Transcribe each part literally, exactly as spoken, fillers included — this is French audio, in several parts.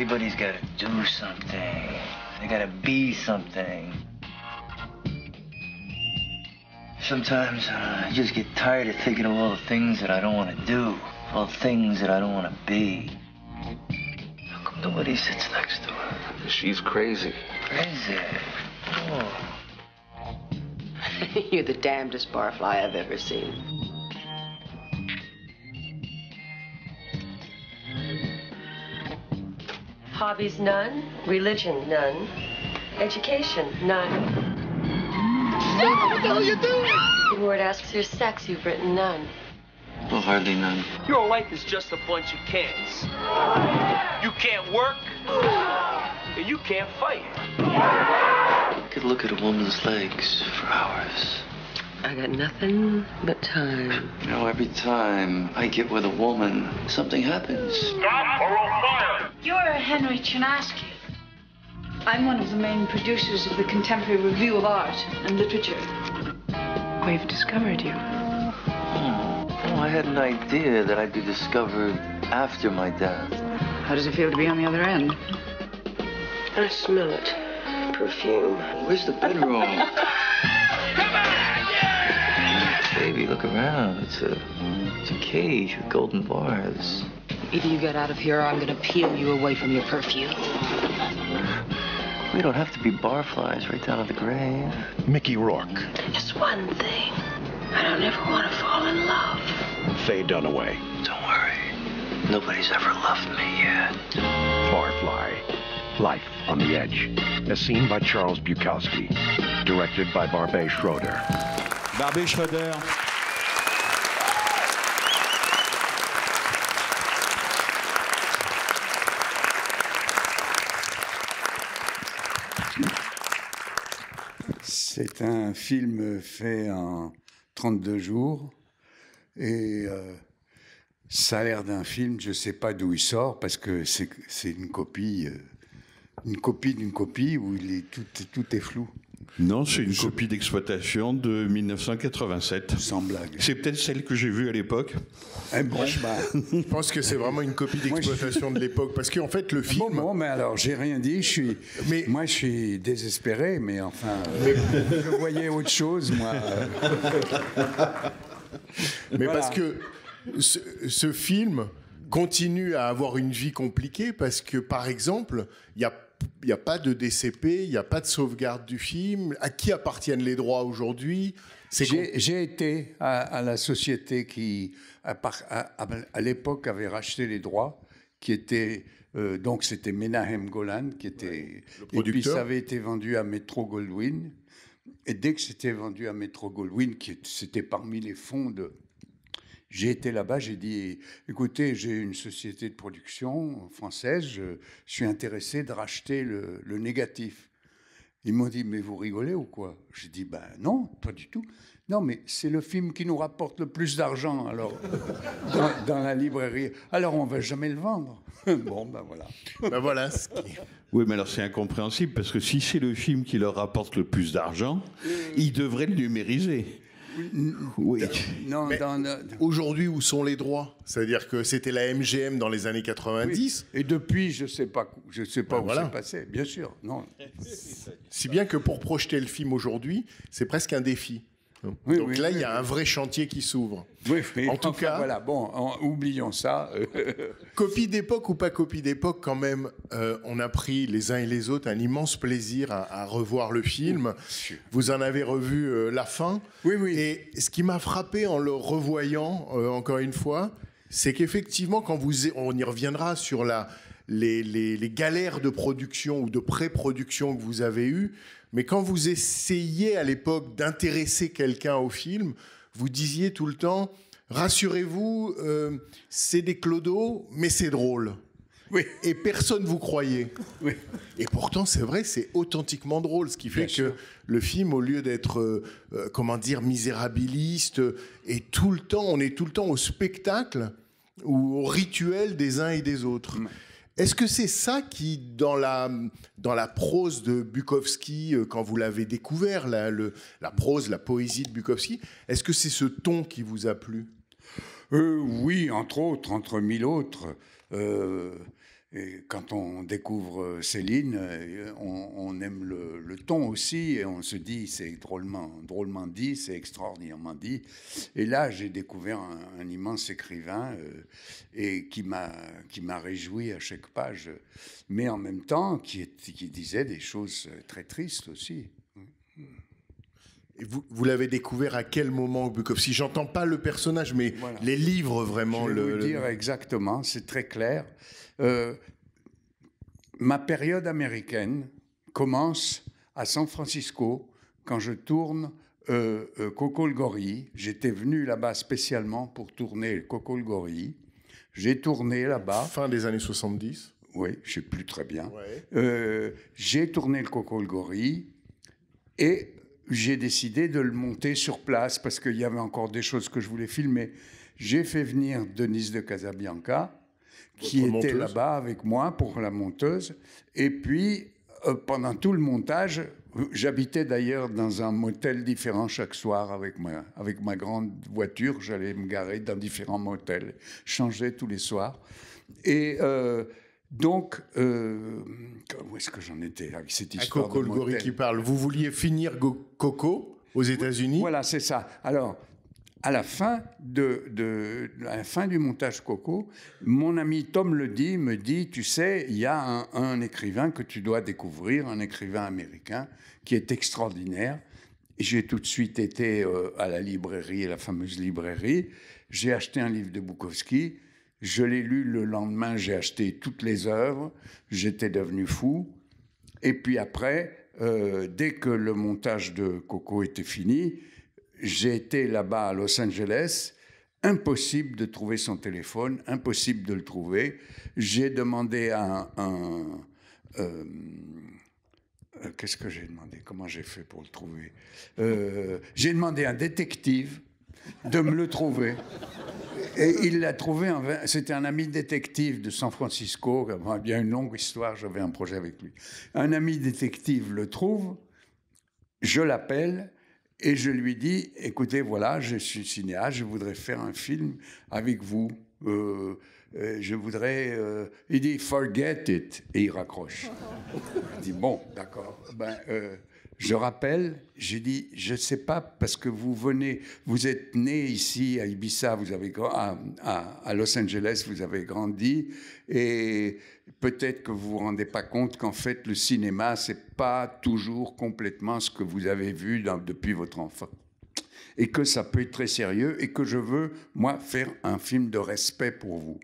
Everybody's got to do something. They got to be something. Sometimes uh, I just get tired of thinking of all the things that I don't want to do, all the things that I don't want to be. How come nobody sits next to her? She's crazy. Crazy? Oh. You're the damnedest barfly I've ever seen. Hobbies, none. Religion, none. Education, none. No, what the hell are you doing? The word asks your sex, you've written none. Well, hardly none. Your life is just a bunch of cans. You can't work, and you can't fight. I could look at a woman's legs for hours. I got nothing but time. You know, every time I get with a woman, something happens. Stop or on fire! You're Henry Chinaski. I'm one of the main producers of the Contemporary Review of Art and Literature. We've discovered you. Oh, oh I had an idea that I'd be discovered after my death. How does it feel to be on the other end? I smell it. Perfume. Where's the bedroom? Come on! Yeah! Baby, look around. It's a, it's a cage with golden bars. Either you get out of here or I'm gonna peel you away from your perfume. We don't have to be barflies right down to the grave. Mickey Rourke. Just one thing. I don't ever want to fall in love. Faye Dunaway. Don't worry. Nobody's ever loved me yet. Barfly. Life on the Edge, as seen by Charles Bukowski, directed by Barbet Schroeder. Barbet Schroeder. C'est un film fait en trente-deux jours et euh, ça a l'air d'un film, je ne sais pas d'où il sort parce que c'est une copie... Euh, Une copie d'une copie où il est tout, tout est flou. Non, c'est une copie d'exploitation de mille neuf cent quatre-vingt-sept. Sans blague. C'est peut-être celle que j'ai vue à l'époque. Eh bon, bah, je pense que c'est vraiment une copie d'exploitation suis... de l'époque. Parce qu'en fait, le film... Bon, bon mais alors, j'ai rien dit. Je suis... mais... Moi, je suis désespéré, mais enfin... Euh, mais... Je voyais autre chose, moi. mais voilà. Parce que ce, ce film... continue à avoir une vie compliquée parce que, par exemple, il n'y a, a pas de D C P, il n'y a pas de sauvegarde du film. À qui appartiennent les droits aujourd'hui? J'ai été à, à la société qui, à, à, à l'époque, avait racheté les droits, qui était, euh, donc c'était Menahem Golan, qui était... Ouais, le producteur. Et puis ça avait été vendu à Metro Goldwyn. Et dès que c'était vendu à Metro Goldwyn, qui c'était parmi les fonds de... J'ai été là-bas, j'ai dit, écoutez, j'ai une société de production française, je suis intéressé de racheter le, le négatif. Ils m'ont dit, mais vous rigolez ou quoi? J'ai dit, ben non, pas du tout. Non, mais c'est le film qui nous rapporte le plus d'argent, alors, dans, dans la librairie. Alors, on ne va jamais le vendre. Bon, ben voilà. Ben voilà ce qui... Oui, mais alors c'est incompréhensible, parce que si c'est le film qui leur rapporte le plus d'argent, ils devraient le numériser. Oui. Aujourd'hui, où sont les droits? C'est-à-dire que c'était la M G M dans les années quatre-vingt-dix. Oui. Et depuis, je ne sais pas, je sais pas ben où voilà. C'est passé, bien sûr. Non. Si bien que pour projeter le film aujourd'hui, c'est presque un défi. Oui, donc oui, là, il oui, y a oui. un vrai chantier qui s'ouvre. Oui, en tout enfin, cas, voilà, bon, en, oublions ça. Copie d'époque ou pas copie d'époque, quand même, euh, on a pris les uns et les autres un immense plaisir à, à revoir le film. Oui, vous en avez revu euh, la fin. Oui, oui. Et ce qui m'a frappé en le revoyant, euh, encore une fois, c'est qu'effectivement, quand vous, on y reviendra sur la, les, les, les galères de production ou de pré-production que vous avez eues. Mais quand vous essayez à l'époque d'intéresser quelqu'un au film, vous disiez tout le temps, rassurez-vous, euh, c'est des clodos, mais c'est drôle. Oui. Et personne ne vous croyait. Oui. Et pourtant, c'est vrai, c'est authentiquement drôle, ce qui fait Bien que sûr. Le film, au lieu d'être, euh, comment dire, misérabiliste, et tout le temps, on est tout le temps au spectacle ou au rituel des uns et des autres. Mmh. Est-ce que c'est ça qui, dans la, dans la prose de Bukowski, quand vous l'avez découvert, la, le, la prose, la poésie de Bukowski, est-ce que c'est ce ton qui vous a plu? euh, Oui, entre autres, entre mille autres. Euh, Et quand on découvre Céline, on, on aime le, le ton aussi, et on se dit, c'est drôlement, drôlement dit, c'est extraordinairement dit. Et là, j'ai découvert un, un immense écrivain euh, et qui m'a qui m'a réjoui à chaque page, mais en même temps, qui, qui disait des choses très tristes aussi. Et vous vous l'avez découvert à quel moment, Bukowski? J'entends pas le personnage, mais voilà. Les livres, vraiment. Je vais le, vous le dire exactement, c'est très clair. Euh, ma période américaine commence à San Francisco quand je tourne euh, euh, Coco le Gorille. J'étais venu là-bas spécialement pour tourner Coco le Gorille. J'ai tourné là-bas. Fin des années soixante-dix. Oui, je sais plus très bien. Ouais. Euh, j'ai tourné le Coco le Gorille et j'ai décidé de le monter sur place parce qu'il y avait encore des choses que je voulais filmer. J'ai fait venir Denise de Casabianca, qui était là-bas avec moi pour la monteuse. Et puis, euh, pendant tout le montage, j'habitais d'ailleurs dans un motel différent chaque soir avec ma, avec ma grande voiture. J'allais me garer dans différents motels, changer tous les soirs. Et euh, donc, euh, où est-ce que j'en étais avec cette histoire? Coco le Gorille qui parle. Vous vouliez finir Coco aux États-Unis? Voilà, c'est ça. Alors, à la fin de, de à la fin du montage Coco, mon ami Tom Ledy me dit, tu sais, il y a un, un écrivain que tu dois découvrir, un écrivain américain qui est extraordinaire. J'ai tout de suite été euh, à la librairie, la fameuse librairie. J'ai acheté un livre de Bukowski. Je l'ai lu le lendemain, j'ai acheté toutes les œuvres, j'étais devenu fou. Et puis après, euh, dès que le montage de Coco était fini, j'ai été là-bas à Los Angeles, impossible de trouver son téléphone, impossible de le trouver. J'ai demandé à un... un euh, euh, qu'est-ce que j'ai demandé? Comment j'ai fait pour le trouver? euh, J'ai demandé à un détective de me le trouver. Et il l'a trouvé, c'était un ami détective de San Francisco, il y a une longue histoire, j'avais un projet avec lui. Un ami détective le trouve, je l'appelle et je lui dis, écoutez, voilà, je suis cinéaste, je voudrais faire un film avec vous. Euh, euh, je voudrais... Euh... Il dit, forget it, et il raccroche. Il dit, bon, d'accord, ben... Euh, je rappelle, j'ai dit, je ne sais pas, parce que vous venez, vous êtes né ici à Ibiza, vous avez, à, à, à Los Angeles, vous avez grandi, et peut-être que vous vous rendez pas compte qu'en fait, le cinéma, c'est pas toujours complètement ce que vous avez vu dans, depuis votre enfant. Et que ça peut être très sérieux, et que je veux, moi, faire un film de respect pour vous.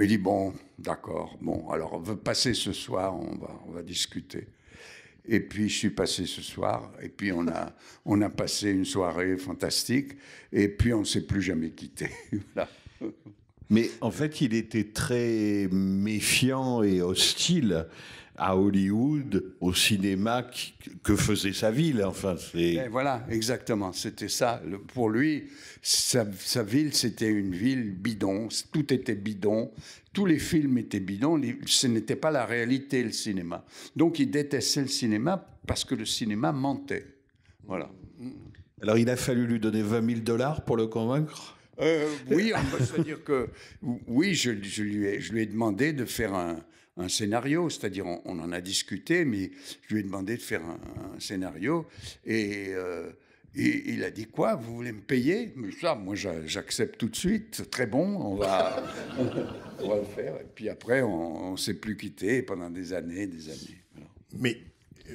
Il dit, bon, d'accord, bon, alors, on veut passer ce soir, on va, on va discuter. Et puis, je suis passé ce soir, et puis on a, on a passé une soirée fantastique, et puis on ne s'est plus jamais quitté. Voilà. Mais en fait, il était très méfiant et hostile à Hollywood, au cinéma que faisait sa ville. Enfin, c'est... Voilà, exactement, c'était ça. Pour lui, sa, sa ville, c'était une ville bidon, tout était bidon. Tous les films étaient bidons, ce n'était pas la réalité, le cinéma. Donc, il détestait le cinéma parce que le cinéma mentait. Voilà. Alors, il a fallu lui donner vingt mille dollars pour le convaincre? euh, Oui, c'est-à-dire que... Oui, je, je, lui ai, je lui ai demandé de faire un, un scénario, c'est-à-dire, on, on en a discuté, mais je lui ai demandé de faire un, un scénario, et... Euh, Et il a dit, quoi, vous voulez me payer? Mais ça, moi, j'accepte tout de suite. Très bon, on va, on va le faire. Et puis après, on ne s'est plus quitté pendant des années et des années. Voilà. Mais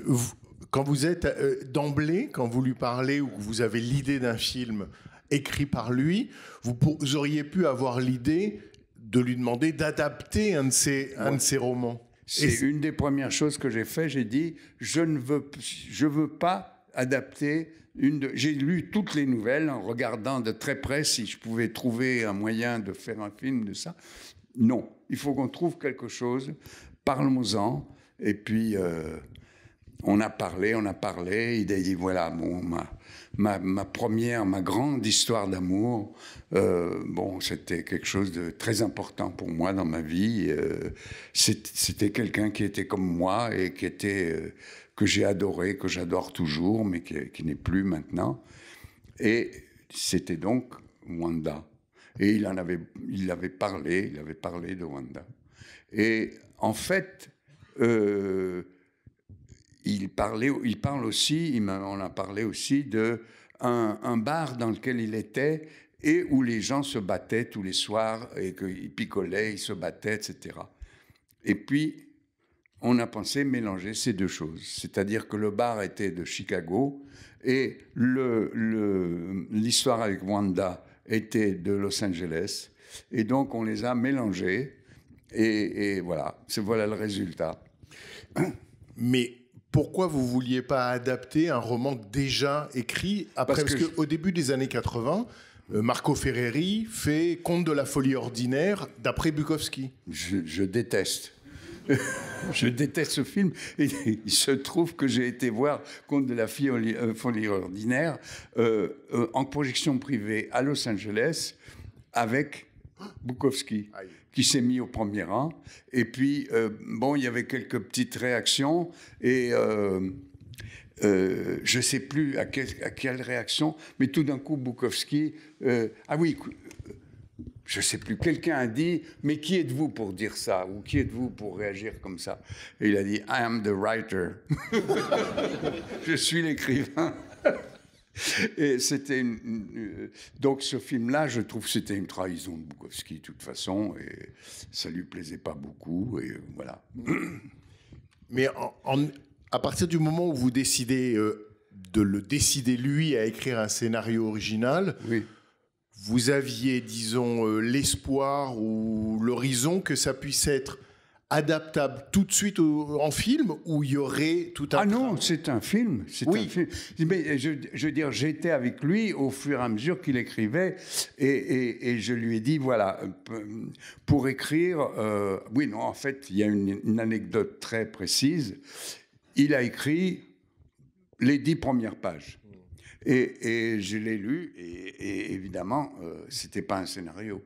vous, quand vous êtes euh, d'emblée, quand vous lui parlez ou que vous avez l'idée d'un film écrit par lui, vous, pour, vous auriez pu avoir l'idée de lui demander d'adapter un de ses, un de ses romans. C'est une des premières choses que j'ai fait. J'ai dit, je ne veux, je veux pas adapter... J'ai lu toutes les nouvelles en regardant de très près si je pouvais trouver un moyen de faire un film de ça. Non, il faut qu'on trouve quelque chose, parlons-en. Et puis, euh, on a parlé, on a parlé. Il a dit, voilà, bon, ma, ma, ma première, ma grande histoire d'amour, euh, bon, c'était quelque chose de très important pour moi dans ma vie. Euh, c'était quelqu'un qui était comme moi et qui était... Euh, que j'ai adoré, que j'adore toujours, mais qui, qui n'est plus maintenant. Et c'était donc Wanda. Et il en avait, il avait parlé, il avait parlé de Wanda. Et en fait, euh, il, parlait, il parle aussi, il on a parlé aussi d'un un bar dans lequel il était et où les gens se battaient tous les soirs et qu'ils picolaient, ils se battaient, et cetera. Et puis, on a pensé mélanger ces deux choses. C'est-à-dire que le bar était de Chicago et le, le, l'histoire avec Wanda était de Los Angeles. Et donc, on les a mélangés. Et, et voilà, voilà le résultat. Mais pourquoi vous ne vouliez pas adapter un roman déjà écrit après, Parce, parce qu'au que je... début des années quatre-vingts, Marco Ferreri fait Conte de la folie ordinaire d'après Bukowski. Je, je déteste. Je déteste ce film. Et il se trouve que j'ai été voir Conte de la folie ordinaire euh, euh, en projection privée à Los Angeles avec Bukowski, qui s'est mis au premier rang. Et puis, euh, bon, il y avait quelques petites réactions. Et euh, euh, je ne sais plus à, quel, à quelle réaction, mais tout d'un coup, Bukowski... Euh, ah oui... Je ne sais plus, quelqu'un a dit « Mais qui êtes-vous pour dire ça ?» ou « Qui êtes-vous pour réagir comme ça ?» Et il a dit « I am the writer ». Je suis l'écrivain. Et c'était une, une... Donc ce film-là, je trouve que c'était une trahison de Bukowski, de toute façon, et ça ne lui plaisait pas beaucoup, et voilà. Mais en, en, à partir du moment où vous décidez euh, de le décider, lui, à écrire un scénario original... Oui. Vous aviez, disons, euh, l'espoir ou l'horizon que ça puisse être adaptable tout de suite au, en film, ou il y aurait tout un... Ah non, c'est un film. Oui. Un film. Mais je, je veux dire, j'étais avec lui au fur et à mesure qu'il écrivait, et, et, et je lui ai dit, voilà, pour écrire... Euh, oui, non, en fait, il y a une, une anecdote très précise. Il a écrit les dix premières pages. Et, et je l'ai lu, et, et évidemment, euh, ce n'était pas un scénario.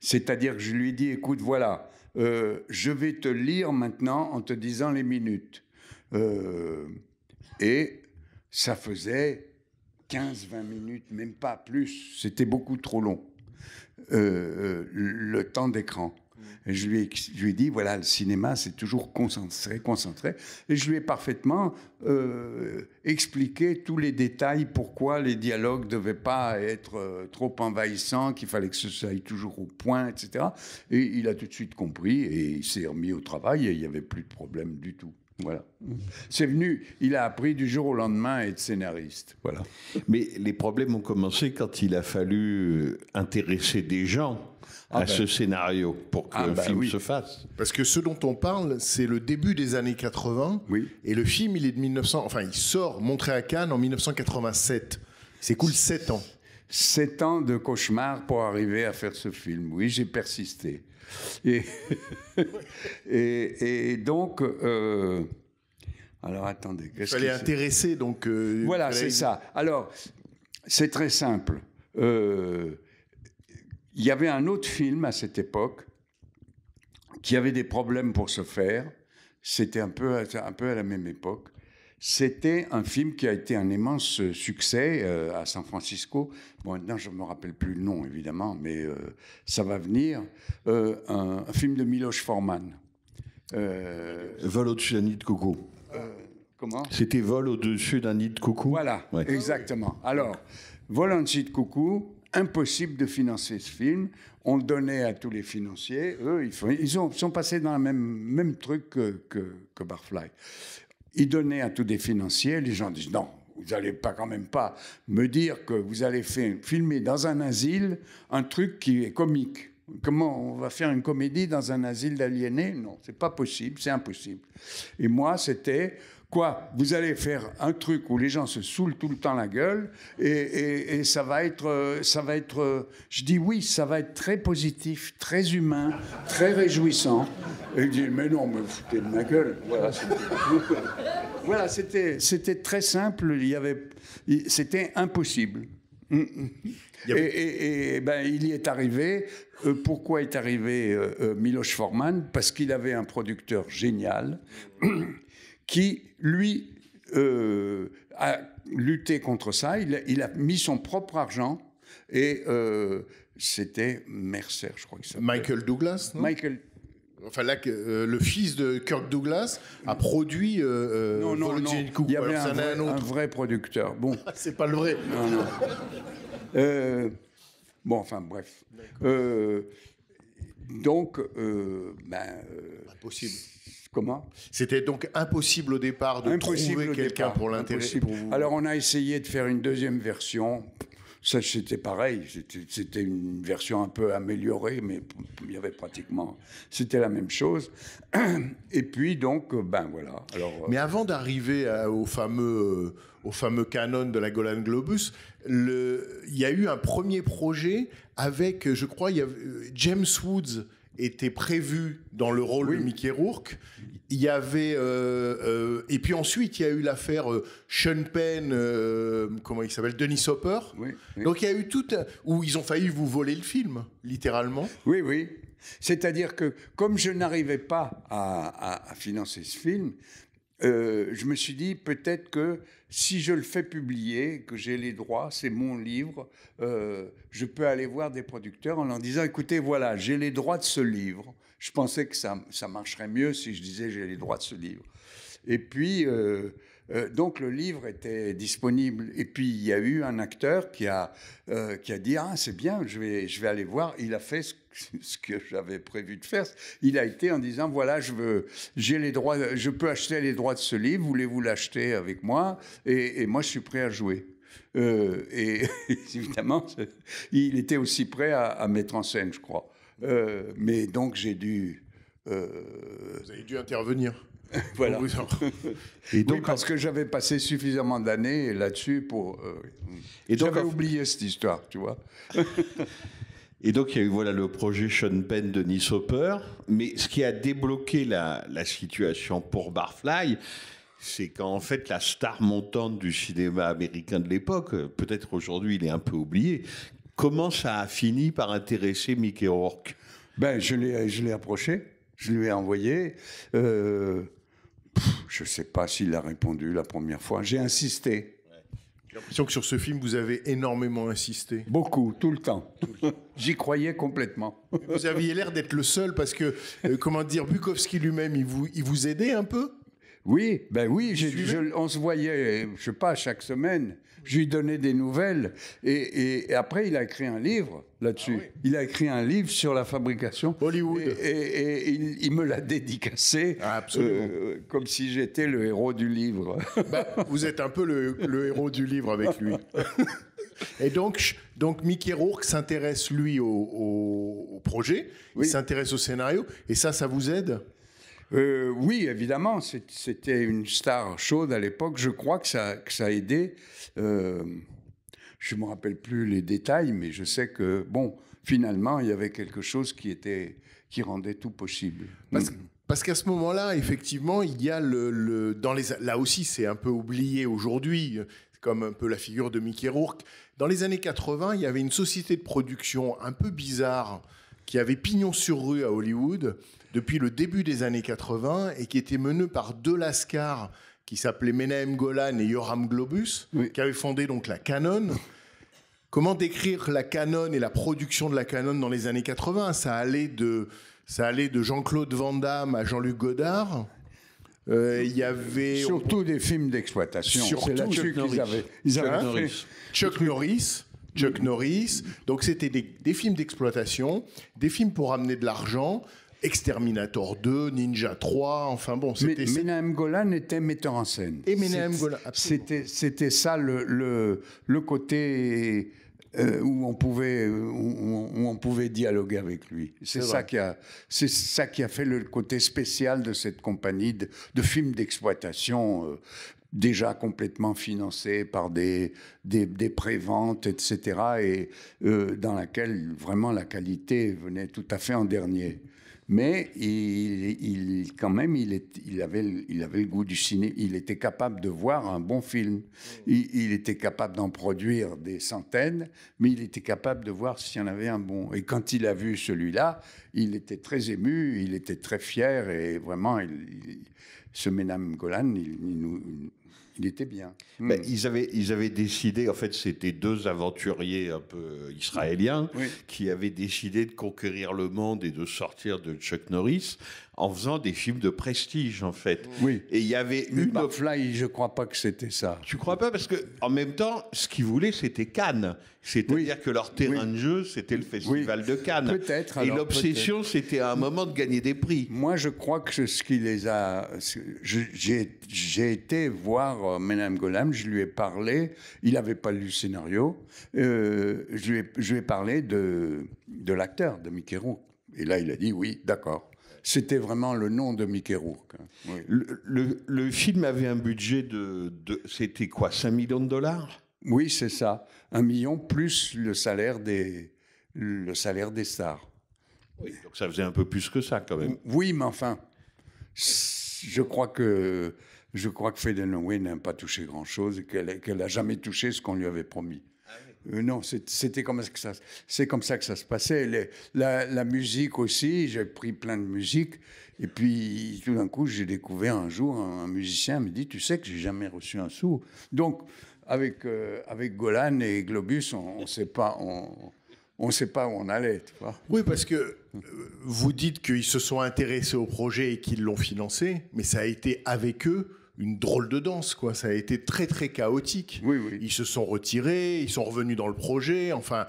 C'est-à-dire que je lui ai dit, écoute, voilà, euh, je vais te lire maintenant en te disant les minutes. Euh, et ça faisait quinze vingt minutes, même pas plus. C'était beaucoup trop long, euh, le temps d'écran. Et je lui ai, je lui ai dit, voilà, le cinéma, c'est toujours concentré, concentré. Et je lui ai parfaitement euh, expliqué tous les détails, pourquoi les dialogues ne devaient pas être euh, trop envahissants, qu'il fallait que ça aille toujours au point, et cetera. Et il a tout de suite compris, et il s'est remis au travail, et il n'y avait plus de problème du tout. Voilà. C'est venu, il a appris du jour au lendemain à être scénariste. Voilà. Mais les problèmes ont commencé quand il a fallu intéresser des gens à ah ben. ce scénario pour que ah le ben film oui. se fasse. Parce que ce dont on parle, c'est le début des années quatre-vingts. Oui. Et le film, il est de mille neuf cents... Enfin, il sort, montré à Cannes, en mille neuf cent quatre-vingt-sept. C'est cool, sept ans. sept ans de cauchemar pour arriver à faire ce film. Oui, j'ai persisté. Et, et, et donc... Euh, alors, attendez... Il fallait intéresser, donc... Euh, voilà, fallait... c'est ça. Alors, c'est très simple. Euh... Il y avait un autre film à cette époque qui avait des problèmes pour se faire. C'était un peu, un peu à la même époque. C'était un film qui a été un immense succès euh, à San Francisco. Bon, maintenant, je ne me rappelle plus le nom, évidemment, mais euh, ça va venir. Euh, un, un film de Miloš Forman. Euh, Vol au-dessus d'un nid de coucou. Euh, comment ? C'était Vol au-dessus d'un nid de coucou. Voilà, ouais. Exactement. Alors, Vol au-dessus de coucou... Impossible de financer ce film. On le donnait à tous les financiers. Eux, ils, font, ils ont, sont passés dans le même, même truc que, que, que Barfly. Ils donnaient à tous des financiers. Les gens disent non, vous n'allez pas quand même pas me dire que vous allez fait, filmer dans un asile un truc qui est comique. Comment on va faire une comédie dans un asile d'aliénés? Non, c'est pas possible, c'est impossible. Et moi, c'était... Quoi, vous allez faire un truc où les gens se saoulent tout le temps la gueule et, et, et ça va être, ça va être, je dis oui, ça va être très positif, très humain, très réjouissant. Et il dit mais non, me foutez de ma gueule. Voilà, c'était, voilà, c'était, c'était très simple. Il y avait, c'était impossible. Et, et, et ben, il y est arrivé. Euh, pourquoi est arrivé euh, euh, Miloš Forman? Parce qu'il avait un producteur génial. Qui, lui, euh, a lutté contre ça. Il, il a mis son propre argent et euh, c'était Mercer, je crois que ça s'appelait. Michael Douglas, non ? Michael Enfin, là, euh, le fils de Kirk Douglas a produit euh, non, non, Vol au-dessus d'un nid de coucou. Il y avait un vrai, un, un vrai producteur. Bon. C'est pas le vrai. Non, non. euh, bon, enfin, bref. Euh, donc, euh, ben... Euh, impossible. Comment? C'était donc impossible au départ de impossible trouver quelqu'un pour l'intéresser. Alors, on a essayé de faire une deuxième version... Ça, c'était pareil. C'était une version un peu améliorée, mais il y avait pratiquement... C'était la même chose. Et puis, donc, ben voilà. Alors, mais avant d'arriver au fameux, au fameux Canon de la Yoram Globus, le, il y a eu un premier projet avec, je crois, il y avait, James Woods était prévu dans le rôle oui. de Mickey Rourke. Il y avait... Euh, euh, et puis ensuite, il y a eu l'affaire euh, Sean Penn, euh, comment il s'appelle, Denis Hopper. Oui, oui. Donc il y a eu tout... Un, où ils ont failli vous voler le film, littéralement. Oui, oui. C'est-à-dire que, comme je n'arrivais pas à, à, à financer ce film, euh, je me suis dit, peut-être que si je le fais publier, que j'ai les droits, c'est mon livre, euh, je peux aller voir des producteurs en leur disant, écoutez, voilà, j'ai les droits de ce livre. Je pensais que ça, ça marcherait mieux si je disais j'ai les droits de ce livre. Et puis, euh, euh, donc le livre était disponible. Et puis, il y a eu un acteur qui a, euh, qui a dit, ah, c'est bien, je vais, je vais aller voir. Il a fait ce, ce que j'avais prévu de faire. Il a été en disant, voilà, je, veux, j'ai les droits, je peux acheter les droits de ce livre, voulez-vous l'acheter avec moi? Et, et moi, je suis prêt à jouer. Euh, et évidemment, il était aussi prêt à, à mettre en scène, je crois. Euh, mais donc j'ai dû. Euh... Vous avez dû intervenir. Voilà. Et donc oui, parce que j'avais passé suffisamment d'années là-dessus pour. Euh... Et donc j'avais oublié cette histoire, tu vois. Et donc il y a eu voilà le projet Sean Penn de Denis Hopper, mais ce qui a débloqué la, la situation pour Barfly, c'est qu'en fait, la star montante du cinéma américain de l'époque, peut-être aujourd'hui il est un peu oublié. Comment ça a fini par intéresser Mickey Rourke? Ben, je l'ai, je l'ai approché, je lui ai envoyé. Euh, pff, je ne sais pas s'il a répondu la première fois. J'ai insisté. Ouais. J'ai l'impression que sur ce film, vous avez énormément insisté. Beaucoup, tout le temps. temps. J'y croyais complètement. Vous aviez l'air d'être le seul parce que, euh, comment dire, Bukowski lui-même, il vous, il vous aidait un peu? Oui, ben oui, je, je, on se voyait, je sais pas, chaque semaine. Je lui donnais des nouvelles. Et, et, et après, il a écrit un livre là-dessus. Ah oui. Il a écrit un livre sur la fabrication. Hollywood. Et, et, et il, il me l'a dédicacé. Ah, absolument. Euh, comme si j'étais le héros du livre. Bah, vous êtes un peu le, le héros du livre avec lui. Et donc, donc Mickey Rourke s'intéresse, lui, au, au, au projet. Oui. Il s'intéresse au scénario. Et ça, ça vous aide ? Euh, oui, évidemment, c'était une star chaude à l'époque. Je crois que ça, que ça a aidé. Euh, je ne me rappelle plus les détails, mais je sais que, bon, finalement, il y avait quelque chose qui, était, qui rendait tout possible. Parce, parce qu'à ce moment-là, effectivement, il y a le... le dans les, là aussi, c'est un peu oublié aujourd'hui, comme un peu la figure de Mickey Rourke. Dans les années quatre-vingt, il y avait une société de production un peu bizarre qui avait pignon sur rue à Hollywood depuis le début des années quatre-vingt et qui était menée par deux lascars qui s'appelaient Menahem Golan et Yoram Globus, oui. qui avaient fondé donc la Canon. Comment décrire la Canon et la production de la Canon dans les années quatre-vingt? Ça allait de, ça allait de Jean-Claude Van Damme à Jean-Luc Godard. Il euh, y avait... Surtout on... des films d'exploitation. Surtout Chuck Norris. Avaient... Chuck, avaient... Norris. Chuck Norris. Chuck Norris, donc c'était des, des films d'exploitation, des films pour amener de l'argent, Exterminator deux, Ninja trois, enfin bon... Menahem Golan était metteur en scène. Et Menahem Golan, absolument. C'était ça le, le, le côté euh, où, on pouvait, où, où on pouvait dialoguer avec lui. C'est ça, ça qui a fait le côté spécial de cette compagnie de, de films d'exploitation... Euh, déjà complètement financé par des, des, des préventes, et cetera, et euh, dans laquelle, vraiment, la qualité venait tout à fait en dernier. Mais, il, il, quand même, il, est, il, avait, il avait le goût du ciné. Il était capable de voir un bon film. Il, il était capable d'en produire des centaines, mais il était capable de voir s'il y en avait un bon. Et quand il a vu celui-là, il était très ému, il était très fier, et vraiment, il, il, ce Menahem Golan, il, il nous... Il était bien. Ben, mmh. ils, avaient, ils avaient décidé, en fait, c'était deux aventuriers un peu israéliens oui. qui avaient décidé de conquérir le monde et de sortir de Chuck Norris en faisant des films de prestige, en fait. Oui. Et il y avait une... Barfly, je ne crois pas que c'était ça. Tu ne crois pas? Parce qu'en même temps, ce qu'ils voulaient, c'était Cannes. C'est-à-dire oui. que leur terrain oui. de jeu, c'était le festival oui. de Cannes. Peut-être. Et l'obsession, c'était à un moment de gagner des prix. Moi, je crois que ce qui les a... J'ai été voir euh, Menahem Golan, je lui ai parlé. Il n'avait pas lu le scénario. Euh, je, lui ai, je lui ai parlé de, de l'acteur, de Mickey Rourke. Et là, il a dit, oui, d'accord. C'était vraiment le nom de Mickey Rourke. Oui. Le, le, le film avait un budget de... de c'était quoi, cinq millions de dollars? Oui, c'est ça. Un million plus le salaire des, le salaire des stars. Oui, donc ça faisait un peu plus que ça, quand même. Oui, mais enfin, je crois que, je crois que Faye Dunaway n'a pas touché grand-chose et qu'elle qu'elle n'a jamais touché ce qu'on lui avait promis. Euh, non, c'était comme ça que ça, c'est comme ça que ça se passait. Les, la, la musique aussi, j'ai pris plein de musique. Et puis, tout d'un coup, j'ai découvert un jour, un, un musicien me dit, tu sais que j'ai jamais reçu un sou. Donc, avec, euh, avec Golan et Globus, on ne sait pas... On, On ne sait pas où on allait, tu vois. Oui, parce que euh, vous dites qu'ils se sont intéressés au projet et qu'ils l'ont financé, mais ça a été avec eux une drôle de danse, quoi. Ça a été très, très chaotique. Oui, oui. Ils se sont retirés, ils sont revenus dans le projet. Enfin,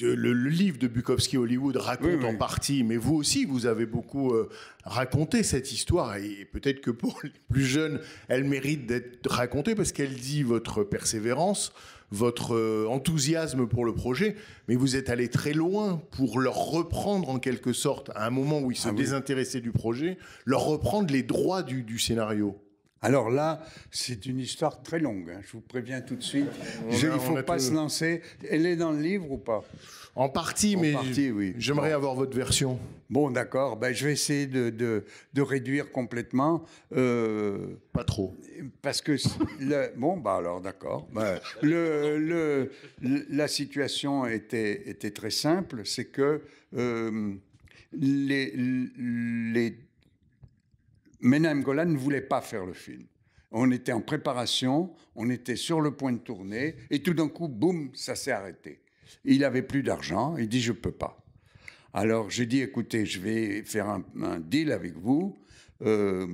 le, le livre de Bukowski Hollywood raconte oui, oui. en partie, mais vous aussi, vous avez beaucoup euh, raconté cette histoire. Et peut-être que pour les plus jeunes, elle mérite d'être racontée parce qu'elle dit votre persévérance, votre enthousiasme pour le projet, mais vous êtes allé très loin pour leur reprendre en quelque sorte, à un moment où ils se ah oui. désintéressaient du projet, leur reprendre les droits du, du scénario. Alors là, c'est une histoire très longue, hein. Je vous préviens tout de suite. Je, a, il ne faut pas tout... se lancer. Elle est dans le livre ou pas? En partie, en mais oui. j'aimerais bon. avoir votre version. Bon, d'accord. Ben, je vais essayer de, de, de réduire complètement. Euh, Pas trop. Parce que... le, bon, bah ben alors, d'accord. Ben, le, le, la situation était, était très simple. C'est que euh, les... les Menahem Golan ne voulait pas faire le film. On était en préparation, on était sur le point de tourner, et tout d'un coup, boum, ça s'est arrêté. Il n'avait plus d'argent, il dit « je ne peux pas ». Alors j'ai dit « écoutez, je vais faire un, un deal avec vous, euh,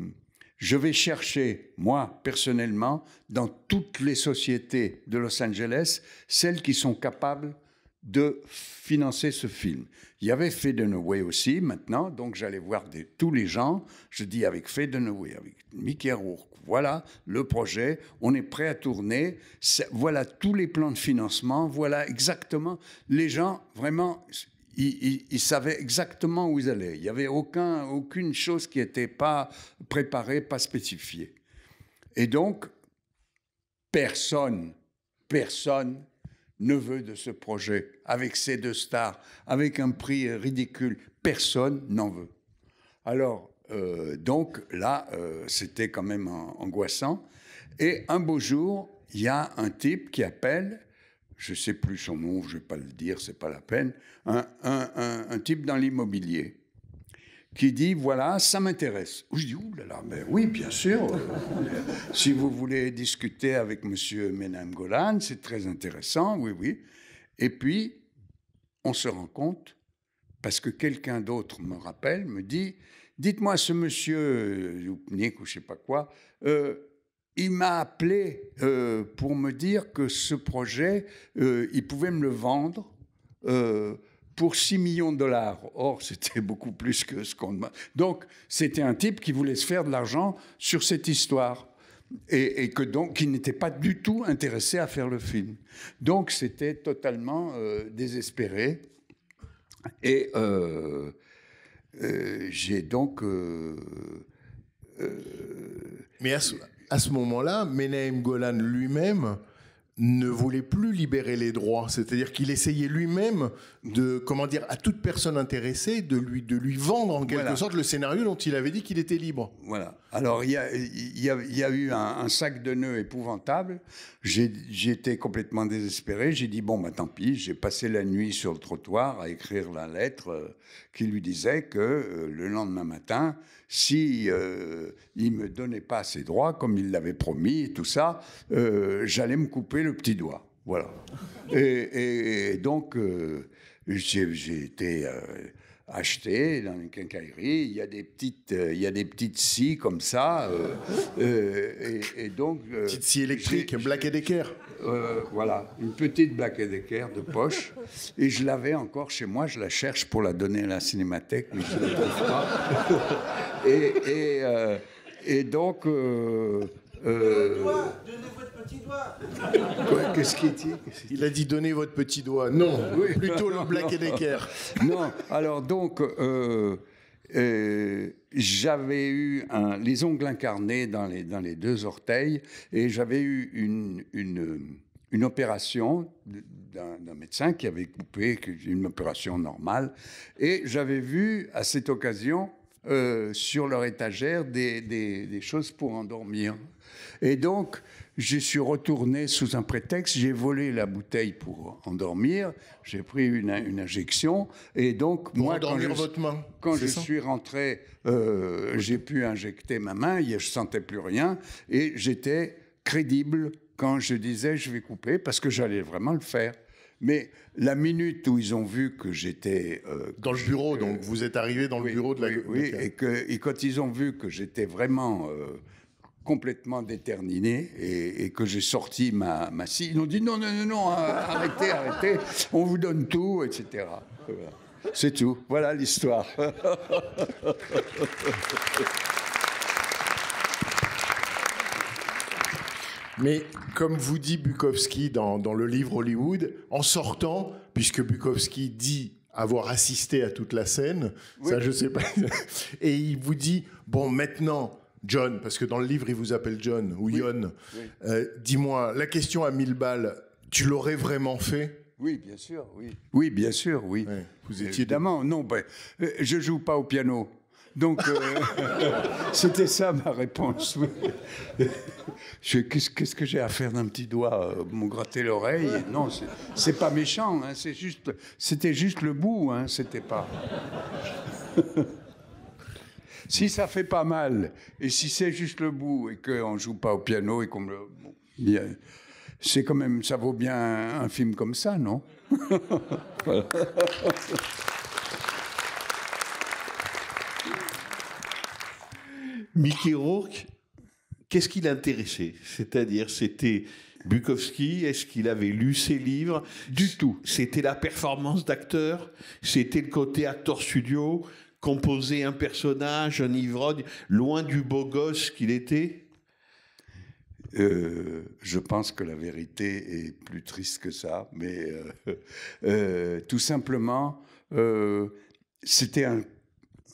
je vais chercher, moi, personnellement, dans toutes les sociétés de Los Angeles, celles qui sont capables de financer ce film. Il y avait Faye Dunaway aussi, maintenant, donc j'allais voir des, tous les gens. Je dis avec Faye Dunaway, avec Mickey Rourke, voilà le projet, on est prêt à tourner, voilà tous les plans de financement, voilà exactement les gens, vraiment, ils, ils, ils savaient exactement où ils allaient. Il n'y avait aucun, aucune chose qui n'était pas préparée, pas spécifiée. Et donc, personne, personne, neveu de ce projet, avec ces deux stars, avec un prix ridicule, personne n'en veut. Alors, euh, donc là, euh, c'était quand même angoissant. Et un beau jour, il y a un type qui appelle, je ne sais plus son nom, je ne vais pas le dire, ce n'est pas la peine, un, un, un, un type dans l'immobilier, qui dit, voilà, ça m'intéresse. Je dis, ouh là là, mais oui, bien sûr. Si vous voulez discuter avec M. Menahem Golan, c'est très intéressant, oui, oui. Et puis, on se rend compte, parce que quelqu'un d'autre me rappelle, me dit, dites-moi, ce monsieur, Loupnik ou je ne sais pas quoi, euh, il m'a appelé euh, pour me dire que ce projet, euh, il pouvait me le vendre, euh, pour six millions de dollars. Or, c'était beaucoup plus que ce qu'on... Donc, c'était un type qui voulait se faire de l'argent sur cette histoire et, et que donc, qui n'était pas du tout intéressé à faire le film. Donc, c'était totalement euh, désespéré. Et euh, euh, j'ai donc... Euh, euh, Mais à ce, à ce moment-là, Menahem Golan lui-même ne voulait plus libérer les droits, c'est-à-dire qu'il essayait lui-même de, comment dire, à toute personne intéressée, de lui, de lui vendre en quelque voilà. sorte le scénario dont il avait dit qu'il était libre. Voilà. Alors, il y a, y a, y a eu un, un sac de nœuds épouvantable. J'étais complètement désespéré. J'ai dit, bon, bah, tant pis, j'ai passé la nuit sur le trottoir à écrire la lettre euh, qui lui disait que euh, le lendemain matin, si euh, il me donnait pas ses droits, comme il l'avait promis et tout ça, euh, j'allais me couper le petit doigt. Voilà. Et, et, et donc, euh, j'ai été euh, acheté dans une quincaillerie. Il y a des petites, euh, il y a des petites scies comme ça. Euh, euh, et, et donc... Euh, petite scie électrique, Black and Decker. Euh, voilà, une petite Black and Decker de poche. Et je l'avais encore chez moi. Je la cherche pour la donner à la Cinémathèque, mais je ne la trouve pas. Et, et, euh, et donc... Euh, euh, doigt, donnez votre petit doigt. Qu'est-ce qu'il dit? Il a dit donnez votre petit doigt. Non, oui. Plutôt le Black and Decker. Non, alors donc, euh, euh, j'avais eu un, les ongles incarnés dans les, dans les deux orteils, et j'avais eu une... une une opération d'un médecin qui avait coupé, une opération normale. Et j'avais vu à cette occasion, euh, sur leur étagère, des, des, des choses pour endormir. Et donc, je suis retourné sous un prétexte, j'ai volé la bouteille pour endormir, j'ai pris une, une injection, et donc... Pour moi, endormir quand je, votre main. Quand je suis rentré, euh, j'ai pu injecter ma main, je ne sentais plus rien, et j'étais crédible quand je disais je vais couper, parce que j'allais vraiment le faire. Mais la minute où ils ont vu que j'étais... Euh, dans le bureau, euh, donc vous êtes arrivé dans oui, le bureau de la... Oui, oui et, que, et quand ils ont vu que j'étais vraiment euh, complètement déterminé et, et que j'ai sorti ma, ma scie, ils ont dit non, non, non, non, arrêtez, arrêtez, on vous donne tout, et cetera. Voilà. C'est tout, voilà l'histoire. Mais comme vous dit Bukowski dans, dans le livre Hollywood, en sortant, puisque Bukowski dit avoir assisté à toute la scène, oui. ça je sais pas, et il vous dit, bon maintenant, John, parce que dans le livre il vous appelle John ou oui. Yon, oui. euh, dis-moi, la question à mille balles, tu l'aurais vraiment fait ? Oui, bien sûr, oui. Oui, bien sûr, oui. Ouais, vous étiez évidemment, non, ben, je joue pas au piano. Donc, euh, c'était ça ma réponse. Qu'est-ce qu que j'ai à faire d'un petit doigt euh, me gratter l'oreille? Non, c'est pas méchant, hein, c'était juste, juste le bout, hein, c'était pas... Si ça fait pas mal, et si c'est juste le bout, et qu'on joue pas au piano, et qu'on me... Bon, c'est quand même... Ça vaut bien un, un film comme ça, non? Voilà. Mickey Rourke, qu'est-ce qui l'intéressait? C'est-à-dire, c'était Bukowski, est-ce qu'il avait lu ses livres? Du tout. C'était la performance d'acteur, c'était le côté acteur studio, composer un personnage, un ivrogne, loin du beau gosse qu'il était? euh, Je pense que la vérité est plus triste que ça, mais euh, euh, tout simplement, euh, c'était un,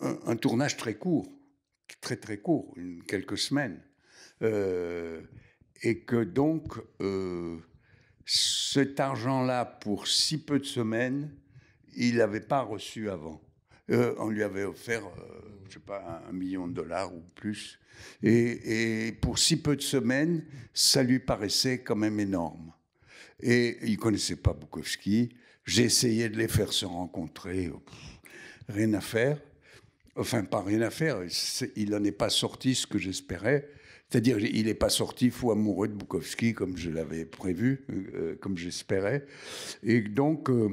un, un tournage très court. très très court, une, quelques semaines, euh, et que donc euh, cet argent-là, pour si peu de semaines, il n'avait pas reçu avant. Euh, on lui avait offert, euh, je ne sais pas, un million de dollars ou plus, et, et pour si peu de semaines, ça lui paraissait quand même énorme. Et il ne connaissait pas Bukowski, j'ai essayé de les faire se rencontrer, pff, rien à faire. Enfin, pas rien à faire, il n'en est pas sorti ce que j'espérais. C'est-à-dire, il n'est pas sorti fou amoureux de Bukowski, comme je l'avais prévu, euh, comme j'espérais. Et donc, euh,